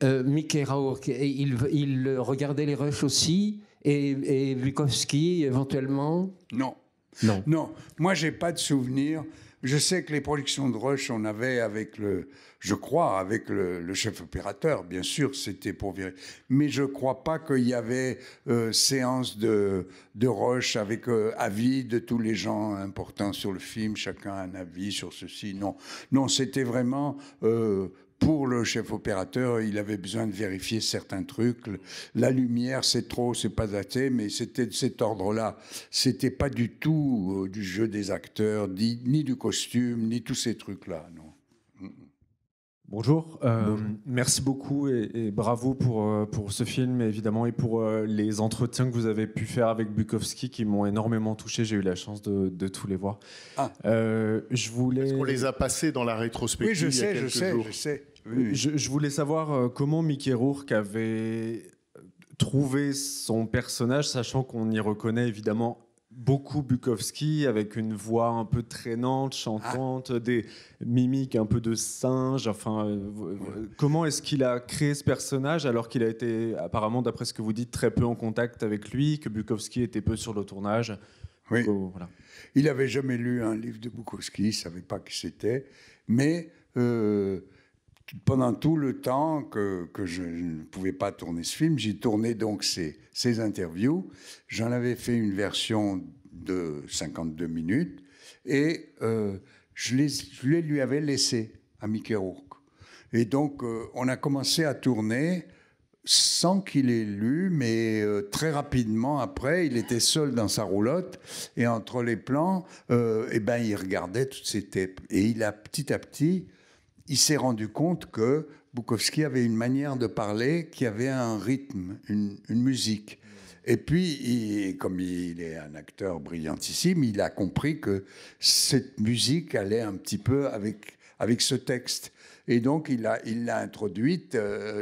euh, Mickey Rourke, il, il regardait les rushs aussi, et, et Bukowski éventuellement ? Non. Non. Non, moi j'ai pas de souvenir. Je sais que les productions de rush, on avait avec le, je crois, avec le, le chef opérateur, bien sûr, c'était pour virer. Mais je crois pas qu'il y avait euh, séance de, de rush avec euh, avis de tous les gens importants sur le film, chacun a un avis sur ceci. Non, non, c'était vraiment euh, pour le chef opérateur, il avait besoin de vérifier certains trucs. La lumière, c'est trop, c'est pas daté, mais c'était de cet ordre-là. C'était pas du tout euh, du jeu des acteurs, ni, ni du costume, ni tous ces trucs-là, non. Bonjour. Euh, Bonjour. Merci beaucoup et, et bravo pour, pour ce film, évidemment, et pour euh, les entretiens que vous avez pu faire avec Bukowski qui m'ont énormément touché. J'ai eu la chance de, de tous les voir. Ah. Euh, je voulais... Parce qu'on les a passés dans la rétrospective. Oui, je sais, il y a je sais, jours. je sais. Oui, oui. Je, je voulais savoir comment Mickey Rourke avait trouvé son personnage, sachant qu'on y reconnaît évidemment beaucoup Bukowski, avec une voix un peu traînante, chantante, ah. des mimiques un peu de singe. Enfin, euh, ouais. Comment est-ce qu'il a créé ce personnage alors qu'il a été, apparemment, d'après ce que vous dites, très peu en contact avec lui, que Bukowski était peu sur le tournage ? Oui. Donc, voilà. Il n'avait jamais lu un livre de Bukowski, il ne savait pas qui c'était, mais... Euh, Pendant tout le temps que, que je ne pouvais pas tourner ce film, j'ai tourné donc ces, ces interviews. J'en avais fait une version de cinquante-deux minutes et euh, je, les, je les lui avais laissées à Mickey Rourke. Et donc, euh, on a commencé à tourner sans qu'il ait lu, mais euh, très rapidement après, il était seul dans sa roulotte et entre les plans, euh, eh ben, il regardait toutes ces tapes. Et il a petit à petit... il s'est rendu compte que Bukowski avait une manière de parler qui avait un rythme, une, une musique. Et puis, il, comme il est un acteur brillantissime, il a compris que cette musique allait un petit peu avec, avec ce texte. Et donc, il l'a il l'a introduite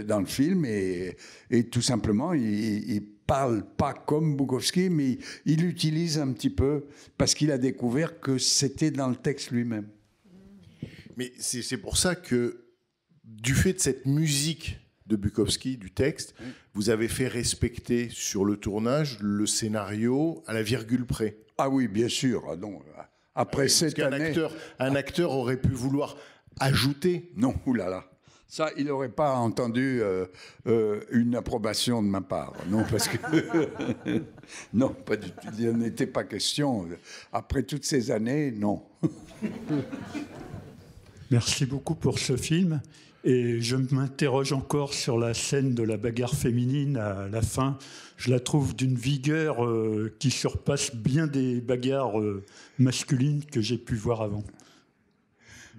dans le film et, et tout simplement, il, il parle pas comme Bukowski, mais il l'utilise un petit peu parce qu'il a découvert que c'était dans le texte lui-même. Mais c'est pour ça que, du fait de cette musique de Bukowski, du texte, mmh. vous avez fait respecter sur le tournage le scénario à la virgule près. Ah oui, bien sûr. Ah non. Après ah oui, cette année... Un acteur, un acteur aurait pu vouloir ajouter... Non, oulala. Ça, il n'aurait pas entendu euh, euh, une approbation de ma part. Non, parce que... non, pas du tout. Il n'en était pas question. Après toutes ces années, non. Merci beaucoup pour ce film. Et je m'interroge encore sur la scène de la bagarre féminine à la fin. Je la trouve d'une vigueur euh, qui surpasse bien des bagarres euh, masculines que j'ai pu voir avant.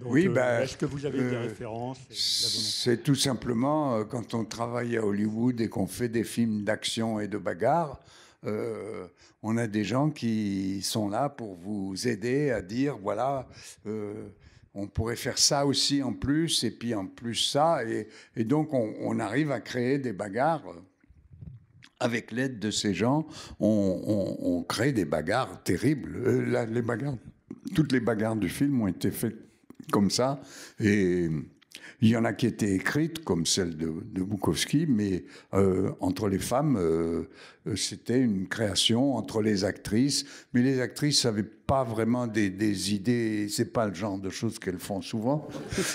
Donc, oui, euh, ben, est-ce que vous avez euh, des références ? C'est tout simplement, euh, quand on travaille à Hollywood et qu'on fait des films d'action et de bagarre, Euh, on a des gens qui sont là pour vous aider à dire, voilà... Euh, on pourrait faire ça aussi en plus, et puis en plus ça. Et, et donc, on, on arrive à créer des bagarres. Avec l'aide de ces gens, on, on, on crée des bagarres terribles. Euh, la, les bagarres, toutes les bagarres du film ont été faites comme ça. Et il y en a qui étaient écrites, comme celle de, de Bukowski, mais euh, entre les femmes, euh, c'était une création entre les actrices. Mais les actrices avaient pas vraiment des, des idées, c'est pas le genre de choses qu'elles font souvent.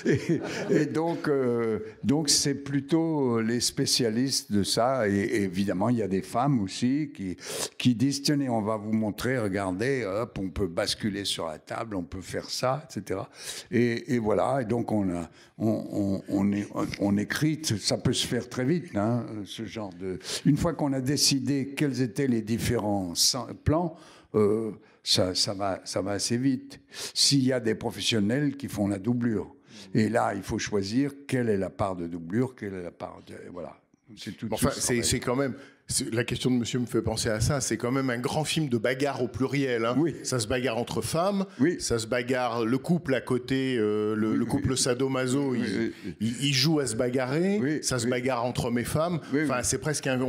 Et, et donc, euh, donc c'est plutôt les spécialistes de ça. Et, et évidemment, il y a des femmes aussi qui, qui disent, tenez, on va vous montrer, regardez, hop, on peut basculer sur la table, on peut faire ça, et cetera. Et, et voilà, et donc on, a, on, on, on, est, on écrit, ça peut se faire très vite, hein, ce genre de... Une fois qu'on a décidé quels étaient les différents plans, euh, ça, ça, va, ça va assez vite. S'il y a des professionnels qui font la doublure. Et là, il faut choisir quelle est la part de doublure, quelle est la part de... Voilà. C'est tout. Enfin, c'est quand même... La question de monsieur me fait penser à ça. C'est quand même un grand film de bagarre au pluriel. Hein. Oui. Ça se bagarre entre femmes. Oui. Ça se bagarre le couple à côté, euh, le, oui, le couple oui. sadomaso, oui, il, oui. Il, il joue à se bagarrer. Oui, ça se oui. bagarre entre hommes et femmes. Oui, enfin, oui. C'est presque un...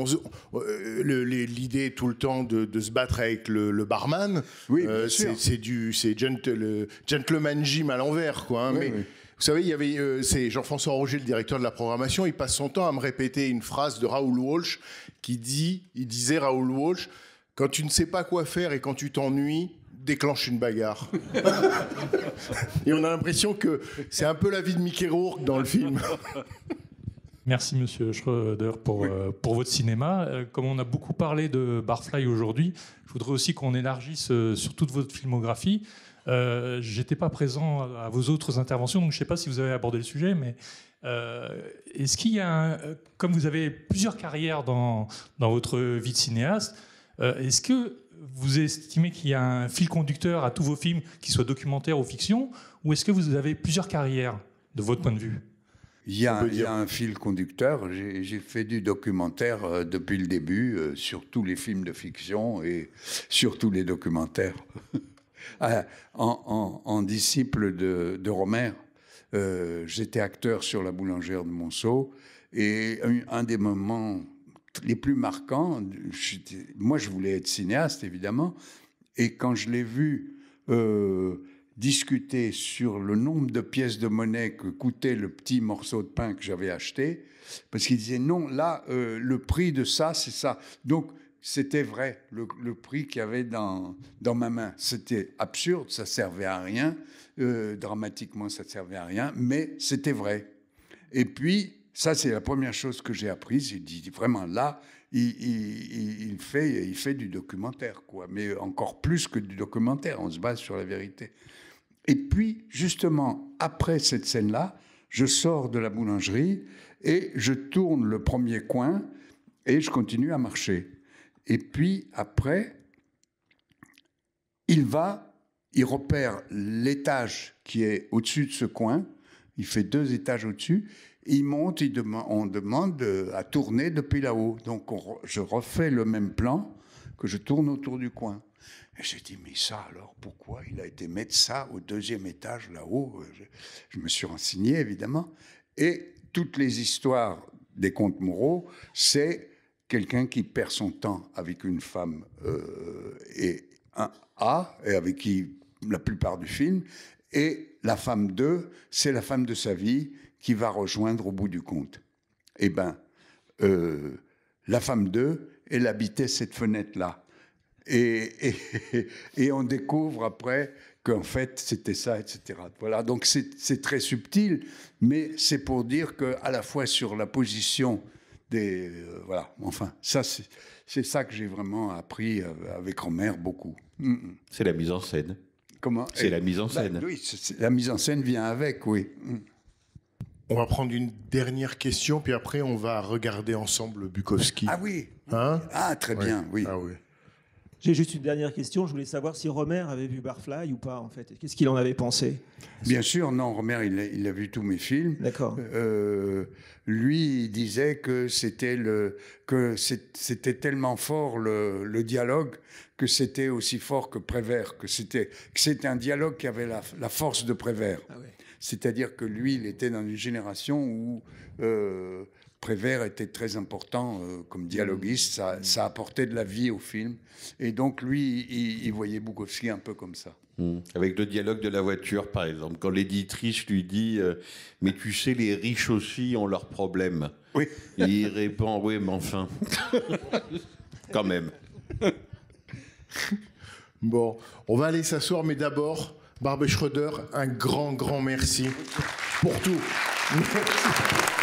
L'idée tout le temps de, de se battre avec le, le barman. Oui, euh, c'est du c'est gentle, gentleman gym à l'envers, quoi. Hein, oui, mais, oui. Vous savez, il y avait, euh, c'est Jean-François Roger, le directeur de la programmation, il passe son temps à me répéter une phrase de Raoul Walsh qui dit, il disait Raoul Walsh, « Quand tu ne sais pas quoi faire et quand tu t'ennuies, déclenche une bagarre. » Et on a l'impression que c'est un peu la vie de Mickey Rourke dans le film. Merci monsieur Schroeder pour, oui. euh, pour votre cinéma. Euh, comme on a beaucoup parlé de Barfly aujourd'hui, je voudrais aussi qu'on élargisse euh, sur toute votre filmographie. Euh, j'étais pas présent à vos autres interventions, donc je sais pas si vous avez abordé le sujet, mais euh, est-ce qu'il y a, un, comme vous avez plusieurs carrières dans, dans votre vie de cinéaste, euh, est-ce que vous estimez qu'il y a un fil conducteur à tous vos films, qu'ils soient documentaires ou fiction, ou est-ce que vous avez plusieurs carrières de votre point de vue ? Il y, a, il y a un fil conducteur. J'ai fait du documentaire euh, depuis le début euh, sur tous les films de fiction et sur tous les documentaires. Ah, en, en, en disciple de, de Rohmer, euh, j'étais acteur sur La boulangère de Monceau, et un, un des moments les plus marquants, moi je voulais être cinéaste évidemment, et quand je l'ai vu euh, discuter sur le nombre de pièces de monnaie que coûtait le petit morceau de pain que j'avais acheté, parce qu'il disait non, là euh, le prix de ça c'est ça, donc c'était vrai, le, le prix qu'il y avait dans, dans ma main. C'était absurde, ça ne servait à rien. Euh, dramatiquement, ça ne servait à rien, mais c'était vrai. Et puis, ça, c'est la première chose que j'ai apprise. Il dit vraiment, là, il, il, il, fait, il fait du documentaire, quoi. Mais encore plus que du documentaire, on se base sur la vérité. Et puis, justement, après cette scène-là, je sors de la boulangerie et je tourne le premier coin et je continue à marcher. Et puis, après, il va, il repère l'étage qui est au-dessus de ce coin. Il fait deux étages au-dessus. Il monte, il dem- on demande à tourner depuis là-haut. Donc, on re- je refais le même plan que je tourne autour du coin. Et j'ai dit, mais ça, alors, pourquoi il a été mettre ça au deuxième étage, là-haut? je, je me suis renseigné, évidemment. Et toutes les histoires des contes moraux, c'est... quelqu'un qui perd son temps avec une femme euh, et un A, et avec qui la plupart du film, et la femme deux, c'est la femme de sa vie qui va rejoindre au bout du compte. Eh bien, euh, la femme deux, elle habitait cette fenêtre-là. Et, et, et on découvre après qu'en fait, c'était ça, et cetera. Voilà, donc c'est très subtil, mais c'est pour dire qu'à la fois sur la position... Des, euh, voilà, enfin, ça c'est ça que j'ai vraiment appris avec Rohmer beaucoup. Mm -mm. C'est la mise en scène. Comment? C'est eh, la mise en scène. Bah, oui, la mise en scène vient avec, oui. Mm. On va prendre une dernière question, puis après on va regarder ensemble Bukowski. Ah oui. Hein? Ah très ouais. bien, oui. Ah, oui. J'ai juste une dernière question. Je voulais savoir si Rohmer avait vu Barfly ou pas, en fait. Qu'est-ce qu'il en avait pensé? Bien sûr, non. Rohmer, il a, il a vu tous mes films. D'accord. Euh, lui, il disait que c'était le que c'était tellement fort le, le dialogue que c'était aussi fort que Prévert, que c'était que c'était un dialogue qui avait la, la force de Prévert. Ah ouais. C'est-à-dire que lui, il était dans une génération où euh, Prévert était très important euh, comme dialoguiste, ça, ça apportait de la vie au film. Et donc, lui, il, il voyait Bukowski un peu comme ça. Mmh. Avec le dialogue de la voiture, par exemple. Quand l'éditrice lui dit euh, « Mais tu sais, les riches aussi ont leurs problèmes. » Oui. Et il répond « Oui, mais enfin. » Quand même. Bon, on va aller s'asseoir, mais d'abord, Barbet Schroeder, un grand, grand merci pour tout. Merci.